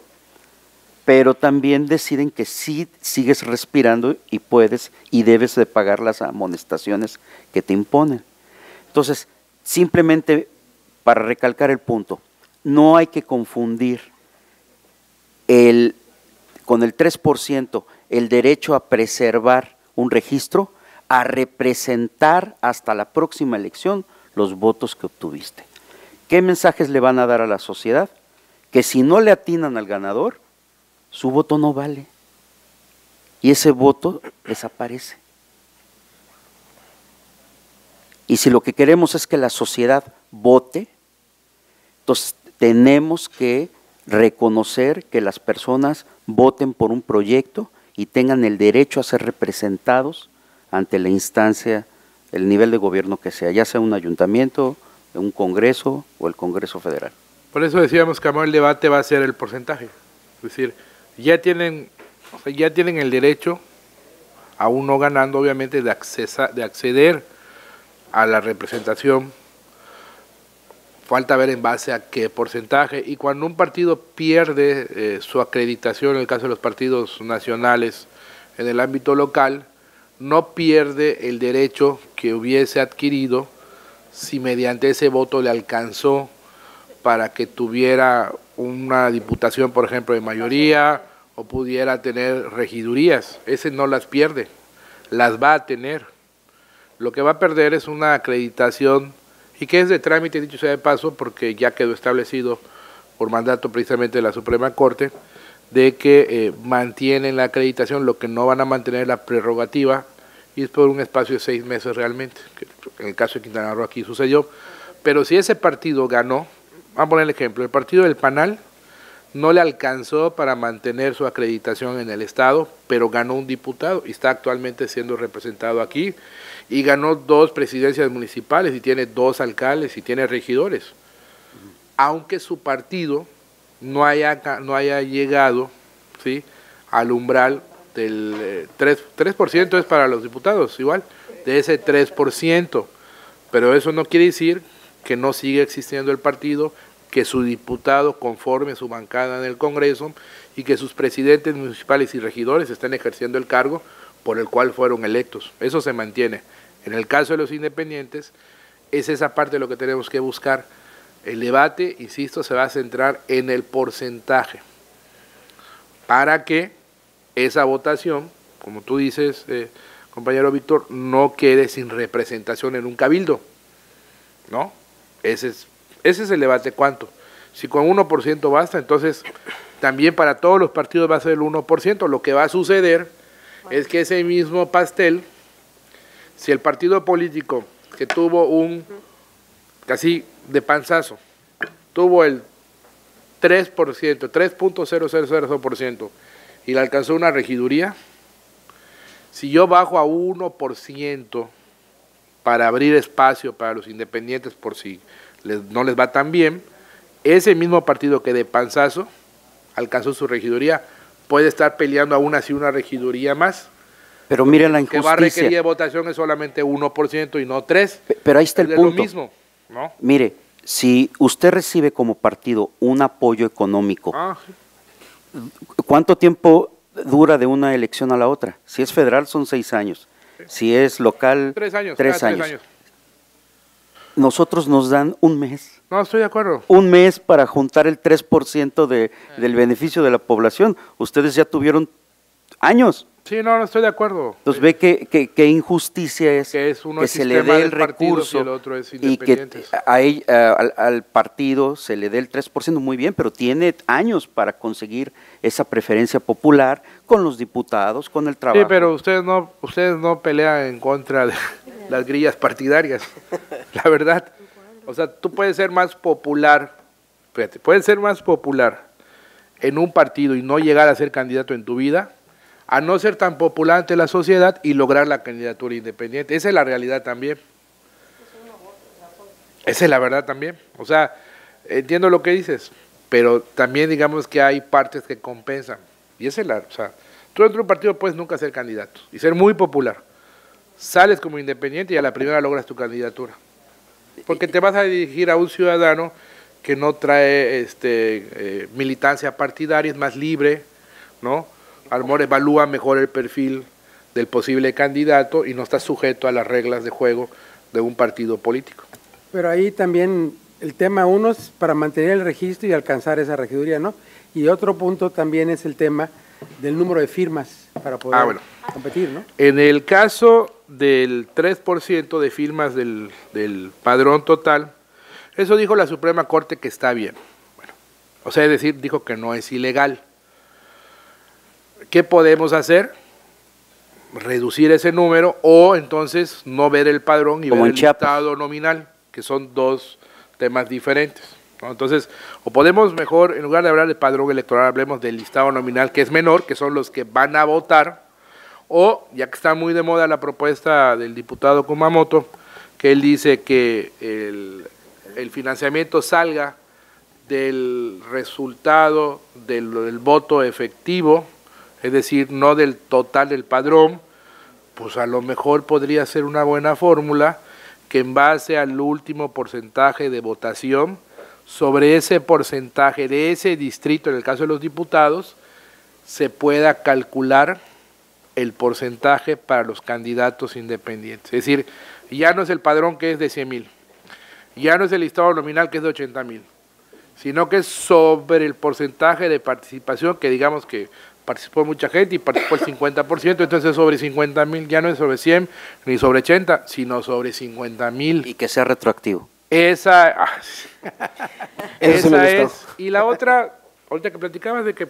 pero también deciden que sí sigues respirando y puedes y debes de pagar las amonestaciones que te imponen. Entonces, simplemente para recalcar el punto, no hay que confundir con el 3% el derecho a preservar un registro, a representar hasta la próxima elección los votos que obtuviste. ¿Qué mensajes le van a dar a la sociedad? Que si no le atinan al ganador, su voto no vale y ese voto desaparece. Y si lo que queremos es que la sociedad vote, entonces tenemos que reconocer que las personas voten por un proyecto y tengan el derecho a ser representados ante la instancia, el nivel de gobierno que sea, ya sea un ayuntamiento, un congreso o el Congreso Federal. Por eso decíamos que amor, el debate va a ser el porcentaje, es decir, ya tienen el derecho, aún no ganando obviamente, de acceder a la representación. Falta ver en base a qué porcentaje. Y cuando un partido pierde su acreditación, en el caso de los partidos nacionales en el ámbito local, no pierde el derecho que hubiese adquirido si mediante ese voto le alcanzó para que tuviera una diputación, por ejemplo, de mayoría, o pudiera tener regidurías. Ese no las pierde, las va a tener. Lo que va a perder es una acreditación, y que es de trámite, dicho sea de paso, porque ya quedó establecido por mandato precisamente de la Suprema Corte, de que mantienen la acreditación, lo que no van a mantener la prerrogativa, y es por un espacio de 6 meses realmente, que en el caso de Quintana Roo aquí sucedió. Pero si ese partido ganó, vamos a poner el ejemplo, el partido del PANAL no le alcanzó para mantener su acreditación en el Estado, pero ganó un diputado y está actualmente siendo representado aquí, y ganó 2 presidencias municipales y tiene 2 alcaldes y tiene regidores, aunque su partido no haya llegado, ¿sí?, al umbral del 3% es para los diputados, igual, de ese 3%, pero eso no quiere decir que no sigue existiendo el partido, que su diputado conforme su bancada en el Congreso y que sus presidentes municipales y regidores estén ejerciendo el cargo por el cual fueron electos. Eso se mantiene. En el caso de los independientes, es esa parte lo que tenemos que buscar. El debate, insisto, se va a centrar en el porcentaje para que esa votación, como tú dices, compañero Víctor, no quede sin representación en un cabildo, ¿no? Ese es el debate, ¿cuánto? Si con 1% basta, entonces también para todos los partidos va a ser el 1%. Lo que va a suceder es que ese mismo pastel, si el partido político que tuvo un, casi de panzazo, tuvo el 3%, 3.0000%, y le alcanzó una regiduría, si yo bajo a 1% para abrir espacio para los independientes por si no les va tan bien, ese mismo partido que de panzazo alcanzó su regiduría puede estar peleando aún así una regiduría más. Pero mire la injusticia. Que va a requerir de votación es solamente 1% y no 3%. Pero ahí está el punto. Es lo mismo, ¿no? Mire, si usted recibe como partido un apoyo económico, ¿cuánto tiempo dura de una elección a la otra? Si es federal son 6 años. Si es local, 3 años. Tres años. Nosotros nos dan un mes. No, estoy de acuerdo. Un mes para juntar el 3% del beneficio de la población. Ustedes ya tuvieron años. Sí, no estoy de acuerdo. Entonces ve qué injusticia es que se le dé el recurso y, el otro es independiente, que al partido se le dé el 3%, muy bien, pero tiene años para conseguir esa preferencia popular con los diputados, con el trabajo. Sí, pero ustedes no pelean en contra de las grillas partidarias, la verdad. O sea, tú puedes ser más popular, fíjate, puedes ser más popular en un partido y no llegar a ser candidato en tu vida, a no ser tan popular ante la sociedad y lograr la candidatura independiente. Esa es la realidad también. Esa es la verdad también. O sea, entiendo lo que dices, pero también digamos que hay partes que compensan. Y esa es la, o sea, tú dentro de un partido puedes nunca ser candidato y ser muy popular. Sales como independiente y a la primera logras tu candidatura. Porque te vas a dirigir a un ciudadano que no trae militancia partidaria, es más libre, ¿no? Armor evalúa mejor el perfil del posible candidato y no está sujeto a las reglas de juego de un partido político. Pero ahí también el tema uno es para mantener el registro y alcanzar esa regiduría, ¿no? Y otro punto también es el tema del número de firmas para poder competir, ¿no? En el caso del 3% de firmas del padrón total, eso dijo la Suprema Corte que está bien. Bueno, o sea, es decir, dijo que no es ilegal. ¿Qué podemos hacer? Reducir ese número o entonces no ver el padrón y como ver el listado nominal, que son dos temas diferentes, ¿no? Entonces, o podemos mejor, en lugar de hablar del padrón electoral, hablemos del listado nominal, que es menor, que son los que van a votar, o, ya que está muy de moda la propuesta del diputado Kumamoto, que él dice que el financiamiento salga del resultado del voto efectivo, es decir, no del total del padrón, pues a lo mejor podría ser una buena fórmula que en base al último porcentaje de votación, sobre ese porcentaje de ese distrito, en el caso de los diputados, se pueda calcular el porcentaje para los candidatos independientes. Es decir, ya no es el padrón que es de 100,000, ya no es el listado nominal que es de 80,000, sino que es sobre el porcentaje de participación que digamos que participó mucha gente y participó el 50%, entonces sobre 50,000, ya no es sobre 100 ni sobre 80, sino sobre 50,000. Y que sea retroactivo. Esa es. Y la otra, ahorita que platicabas de que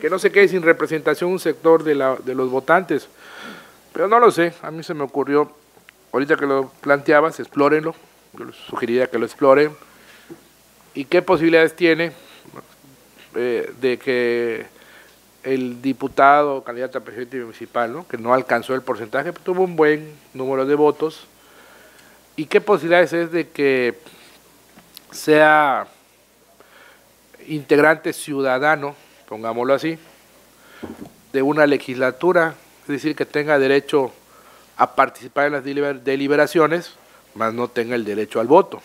que no se quede sin representación un sector de los votantes, pero no lo sé, a mí se me ocurrió, ahorita que lo planteabas, explórenlo, yo les sugeriría que lo exploren, y qué posibilidades tiene de que el diputado, candidato a presidente municipal, ¿no?, que no alcanzó el porcentaje, pero tuvo un buen número de votos. ¿Y qué posibilidades es de que sea integrante ciudadano, pongámoslo así, de una legislatura? Es decir, que tenga derecho a participar en las deliberaciones, más no tenga el derecho al voto,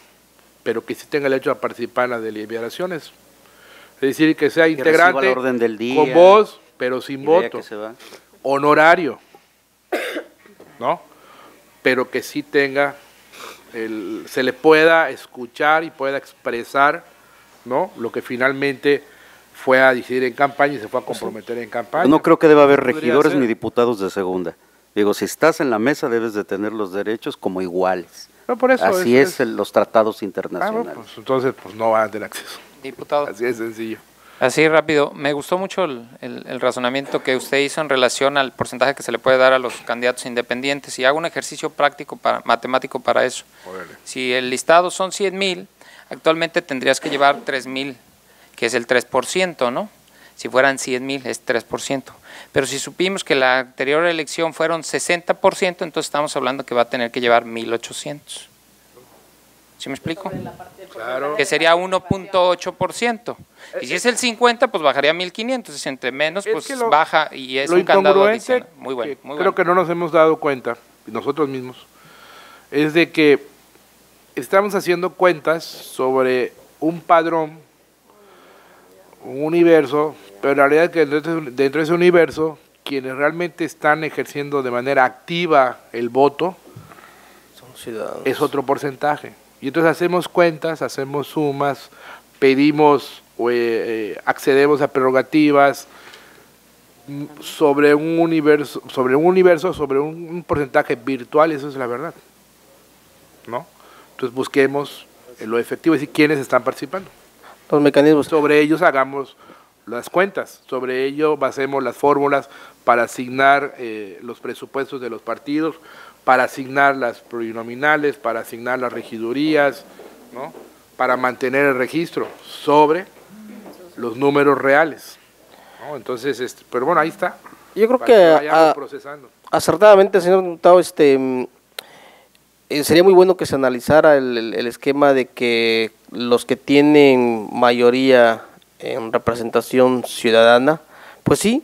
pero que sí tenga el derecho a participar en las deliberaciones. Es decir, que sea integrante, que orden del día, con voz, pero sin voto, honorario, ¿no? Pero que sí tenga, se le pueda escuchar y pueda expresar, ¿no?, lo que finalmente fue a decidir en campaña y se fue a comprometer en campaña. Yo no creo que deba haber regidores ni diputados de segunda. Digo, si estás en la mesa debes de tener los derechos como iguales. No, por eso, así es los tratados internacionales. Ah, no, pues, entonces, pues no van a tener acceso. Diputado. Así de sencillo. Así rápido. Me gustó mucho el razonamiento que usted hizo en relación al porcentaje que se le puede dar a los candidatos independientes. Y hago un ejercicio práctico, matemático para eso. Órale. Si el listado son 100,000, actualmente tendrías que llevar 3,000, que es el 3%, ¿no? Si fueran 100,000 es 3%. Pero si supimos que la anterior elección fueron 60%, entonces estamos hablando que va a tener que llevar 1,800. ¿Sí me explico? Claro. Que sería 1.8%. Y si es el 50, pues bajaría a 1,500. Es entre menos, pues baja y es un candado adicional. Muy bueno, muy bueno. Creo que no nos hemos dado cuenta, nosotros mismos, es de que estamos haciendo cuentas sobre un padrón, un universo, pero en realidad que dentro de ese universo quienes realmente están ejerciendo de manera activa el voto son ciudadanos. Es otro porcentaje. Y entonces hacemos cuentas, hacemos sumas, pedimos o accedemos a prerrogativas sobre un universo, sobre un porcentaje virtual, eso es la verdad, ¿no? Entonces busquemos lo efectivo, es decir, quiénes están participando. Los mecanismos. Sobre ellos hagamos las cuentas, sobre ello basemos las fórmulas para asignar los presupuestos de los partidos, para asignar las plurinominales, para asignar las regidurías, ¿no? Para mantener el registro sobre los números reales, ¿no? Entonces, pero bueno, ahí está. Yo creo que procesando. Acertadamente, señor diputado, sería muy bueno que se analizara el esquema de que los que tienen mayoría en representación ciudadana, pues sí,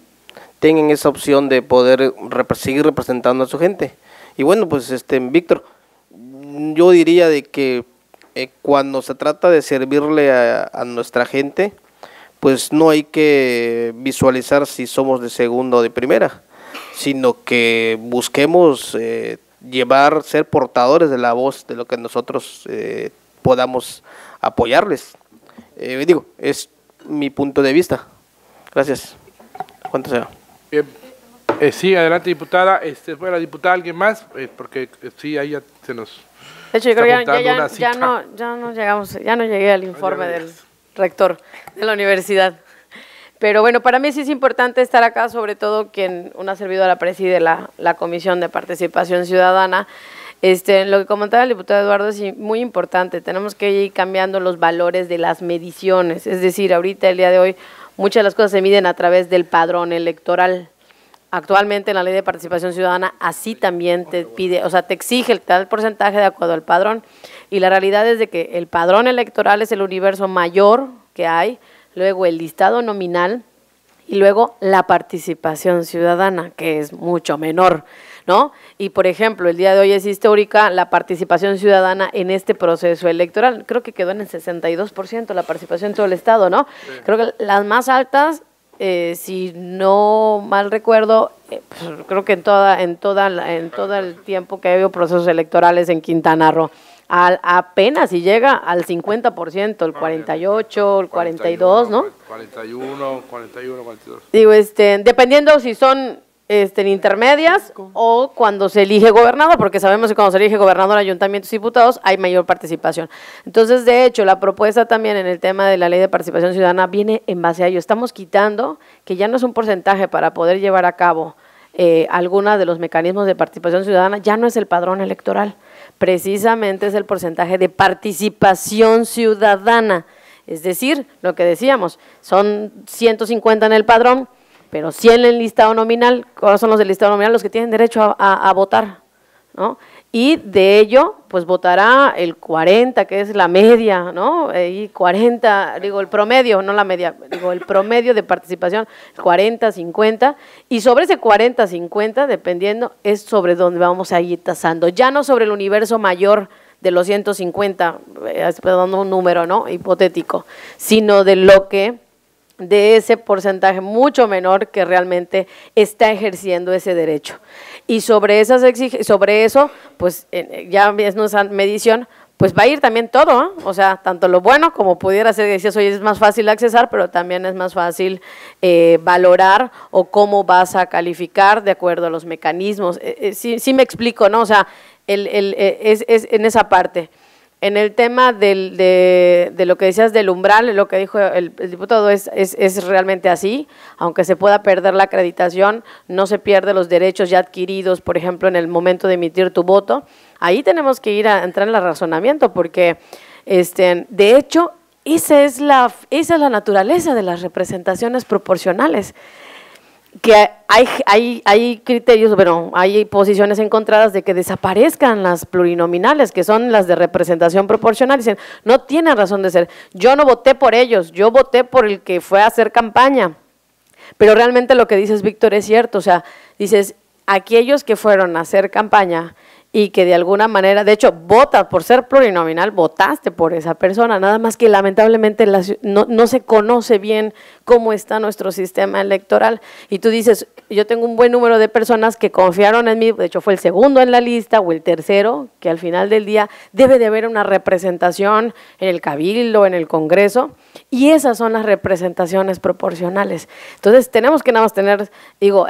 tengan esa opción de poder seguir representando a su gente. Y bueno, pues Víctor, yo diría de que cuando se trata de servirle a nuestra gente, pues no hay que visualizar si somos de segunda o de primera, sino que busquemos ser portadores de la voz de lo que nosotros podamos apoyarles. Es mi punto de vista. Gracias. ¿Cuánto sea? Bien. Sí, adelante, diputada. Bueno, diputada, ¿alguien más? Porque sí, ahí ya se nos... De hecho, yo creo que ya no llegué al informe del rector de la universidad. Pero bueno, para mí sí es importante estar acá, sobre todo quien una servidora preside la Comisión de Participación Ciudadana. Lo que comentaba el diputado Eduardo es muy importante, tenemos que ir cambiando los valores de las mediciones, es decir, ahorita, el día de hoy, muchas de las cosas se miden a través del padrón electoral. Actualmente en la Ley de Participación Ciudadana así también te pide, o sea, te exige el tal porcentaje de acuerdo al padrón, y la realidad es de que el padrón electoral es el universo mayor que hay, luego el listado nominal y luego la participación ciudadana, que es mucho menor, ¿no? Y por ejemplo, el día de hoy es histórica la participación ciudadana en este proceso electoral, creo que quedó en el 62% la participación en todo el estado, ¿no? Sí. Creo que las más altas… si no mal recuerdo, pues, creo que en todo el tiempo que ha habido procesos electorales en Quintana Roo, apenas si llega al 50%, el 48, el 42, ¿no? 41, 42. Digo, dependiendo si son intermedias o cuando se elige gobernador, porque sabemos que cuando se elige gobernador, ayuntamientos y diputados, hay mayor participación. Entonces, de hecho, la propuesta también en el tema de la Ley de Participación Ciudadana viene en base a ello. Estamos quitando que ya no es un porcentaje para poder llevar a cabo algunos de los mecanismos de participación ciudadana, ya no es el padrón electoral, precisamente es el porcentaje de participación ciudadana. Es decir, lo que decíamos, son 150 en el padrón, pero 100 en el listado nominal. Ahora son los del listado nominal los que tienen derecho a votar, ¿no? Y de ello, pues votará el 40, que es la media, ¿no? Y 40, digo, el promedio, no la media, digo, el promedio de participación, 40, 50, y sobre ese 40, 50, dependiendo, es sobre donde vamos a ir tasando, ya no sobre el universo mayor de los 150, perdón, un número, ¿no?, hipotético, sino de lo que… de ese porcentaje mucho menor que realmente está ejerciendo ese derecho. Y sobre eso, pues ya es nuestra medición, pues va a ir también todo, ¿eh? O sea, tanto lo bueno como pudiera ser que decías, oye, es más fácil accesar, pero también es más fácil valorar o cómo vas a calificar de acuerdo a los mecanismos. Sí me explico, ¿no? O sea, es en esa parte. En el tema de lo que decías del umbral, lo que dijo el diputado es realmente así, aunque se pueda perder la acreditación, no se pierden los derechos ya adquiridos, por ejemplo, en el momento de emitir tu voto. Ahí tenemos que ir a entrar en el razonamiento, porque de hecho esa es la naturaleza de las representaciones proporcionales, que hay criterios, bueno, hay posiciones encontradas de que desaparezcan las plurinominales, que son las de representación proporcional, dicen, no tienen razón de ser, yo no voté por ellos, yo voté por el que fue a hacer campaña, pero realmente lo que dices, Víctor, es cierto, o sea, dices, aquellos que fueron a hacer campaña y que de alguna manera, de hecho, votas por ser plurinominal, votaste por esa persona, nada más que lamentablemente no se conoce bien cómo está nuestro sistema electoral. Y tú dices, yo tengo un buen número de personas que confiaron en mí, de hecho fue el segundo en la lista o el tercero, que al final del día debe de haber una representación en el Cabildo, en el Congreso, y esas son las representaciones proporcionales. Entonces tenemos que nada más tener, digo,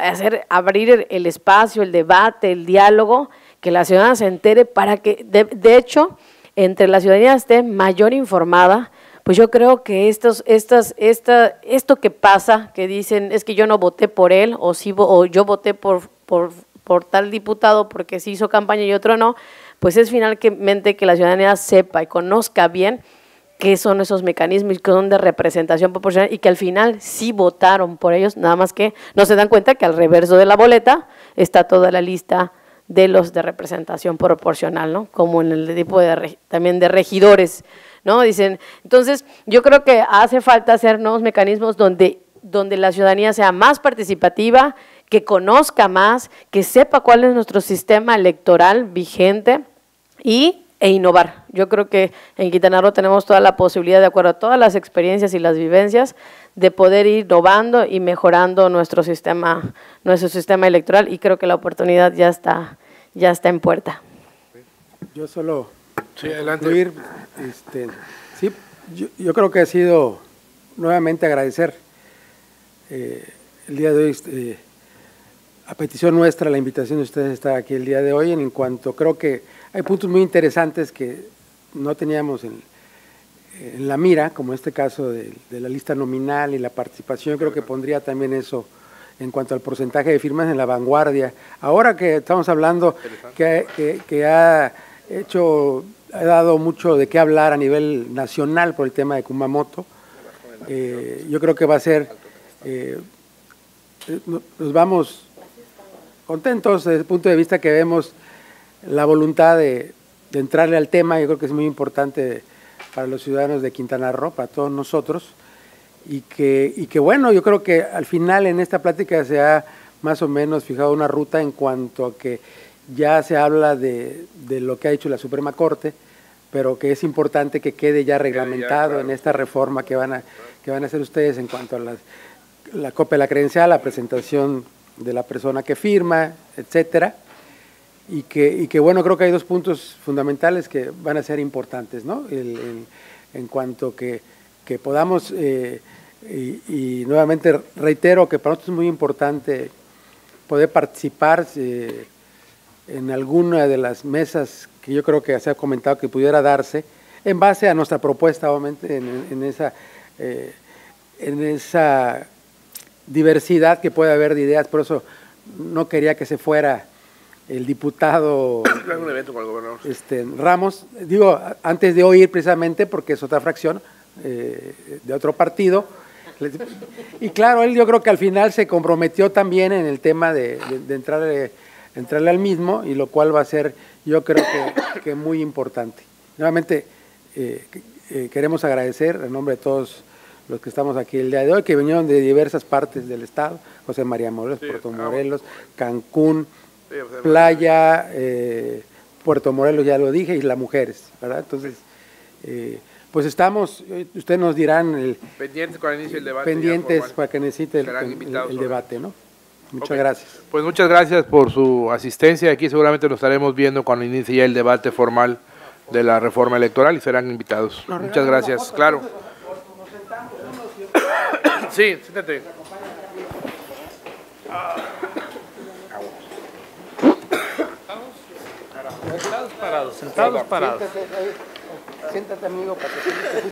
abrir el espacio, el debate, el diálogo, que la ciudadanía se entere para que, de hecho, entre la ciudadanía esté mayor informada. Pues yo creo que esto que pasa, que dicen es que yo no voté por él, o sí, o yo voté por tal diputado porque sí hizo campaña y otro no, pues es finalmente que la ciudadanía sepa y conozca bien qué son esos mecanismos, que son de representación proporcional y que al final sí votaron por ellos, nada más que no se dan cuenta que al reverso de la boleta está toda la lista de los de representación proporcional, ¿no? Como en el tipo de, también de regidores, ¿no? Dicen, entonces yo creo que hace falta hacer nuevos mecanismos donde la ciudadanía sea más participativa, que conozca más, que sepa cuál es nuestro sistema electoral vigente e innovar. Yo creo que en Quintana Roo tenemos toda la posibilidad, de acuerdo a todas las experiencias y las vivencias, de poder ir innovando y mejorando nuestro sistema electoral, y creo que la oportunidad ya está en puerta. Yo solo… Sí, adelante. Sí, yo creo que ha sido, nuevamente agradecer el día de hoy, a petición nuestra, la invitación de ustedes está aquí el día de hoy, en cuanto creo que hay puntos muy interesantes que no teníamos en la mira, como este caso de la lista nominal y la participación. Yo creo que pondría también eso en cuanto al porcentaje de firmas en la vanguardia. Ahora que estamos hablando que ha hecho… ha dado mucho de qué hablar a nivel nacional por el tema de Kumamoto. Yo creo que va a ser, nos vamos contentos desde el punto de vista que vemos la voluntad de entrarle al tema. Yo creo que es muy importante para los ciudadanos de Quintana Roo, para todos nosotros, y que bueno, yo creo que al final en esta plática se ha más o menos fijado una ruta en cuanto a que ya se habla de lo que ha hecho la Suprema Corte, pero que es importante que quede ya reglamentado en esta reforma que van a hacer ustedes en cuanto a la copia de la credencial, la presentación de la persona que firma, etcétera, y que bueno, creo que hay dos puntos fundamentales que van a ser importantes, ¿no? En cuanto que podamos, y nuevamente reitero que para nosotros es muy importante poder participar en alguna de las mesas que yo creo que se ha comentado que pudiera darse, en base a nuestra propuesta, obviamente, en esa diversidad que puede haber de ideas. Por eso no quería que se fuera el diputado un evento con el gobernador Ramos, digo, antes de oír precisamente, porque es otra fracción de otro partido. Y claro, él yo creo que al final se comprometió también en el tema de entrarle al mismo, y lo cual va a ser, yo creo que muy importante. Nuevamente, queremos agradecer en nombre de todos los que estamos aquí el día de hoy, que vinieron de diversas partes del estado: José María Morelos, sí, Puerto Morelos, Cancún, sí, o sea, Playa, Puerto Morelos, ya lo dije, y las mujeres, ¿verdad? Entonces, pues estamos, ustedes nos dirán… pendientes para inicio el debate. Pendientes para que necesite el debate, ¿no? Muchas gracias. Pues muchas gracias por su asistencia. Aquí seguramente nos estaremos viendo cuando inicie ya el debate formal de la reforma electoral, y serán invitados. Muchas gracias. Claro. Sí, siéntate. Sentados, parados. Siéntate, amigo, para que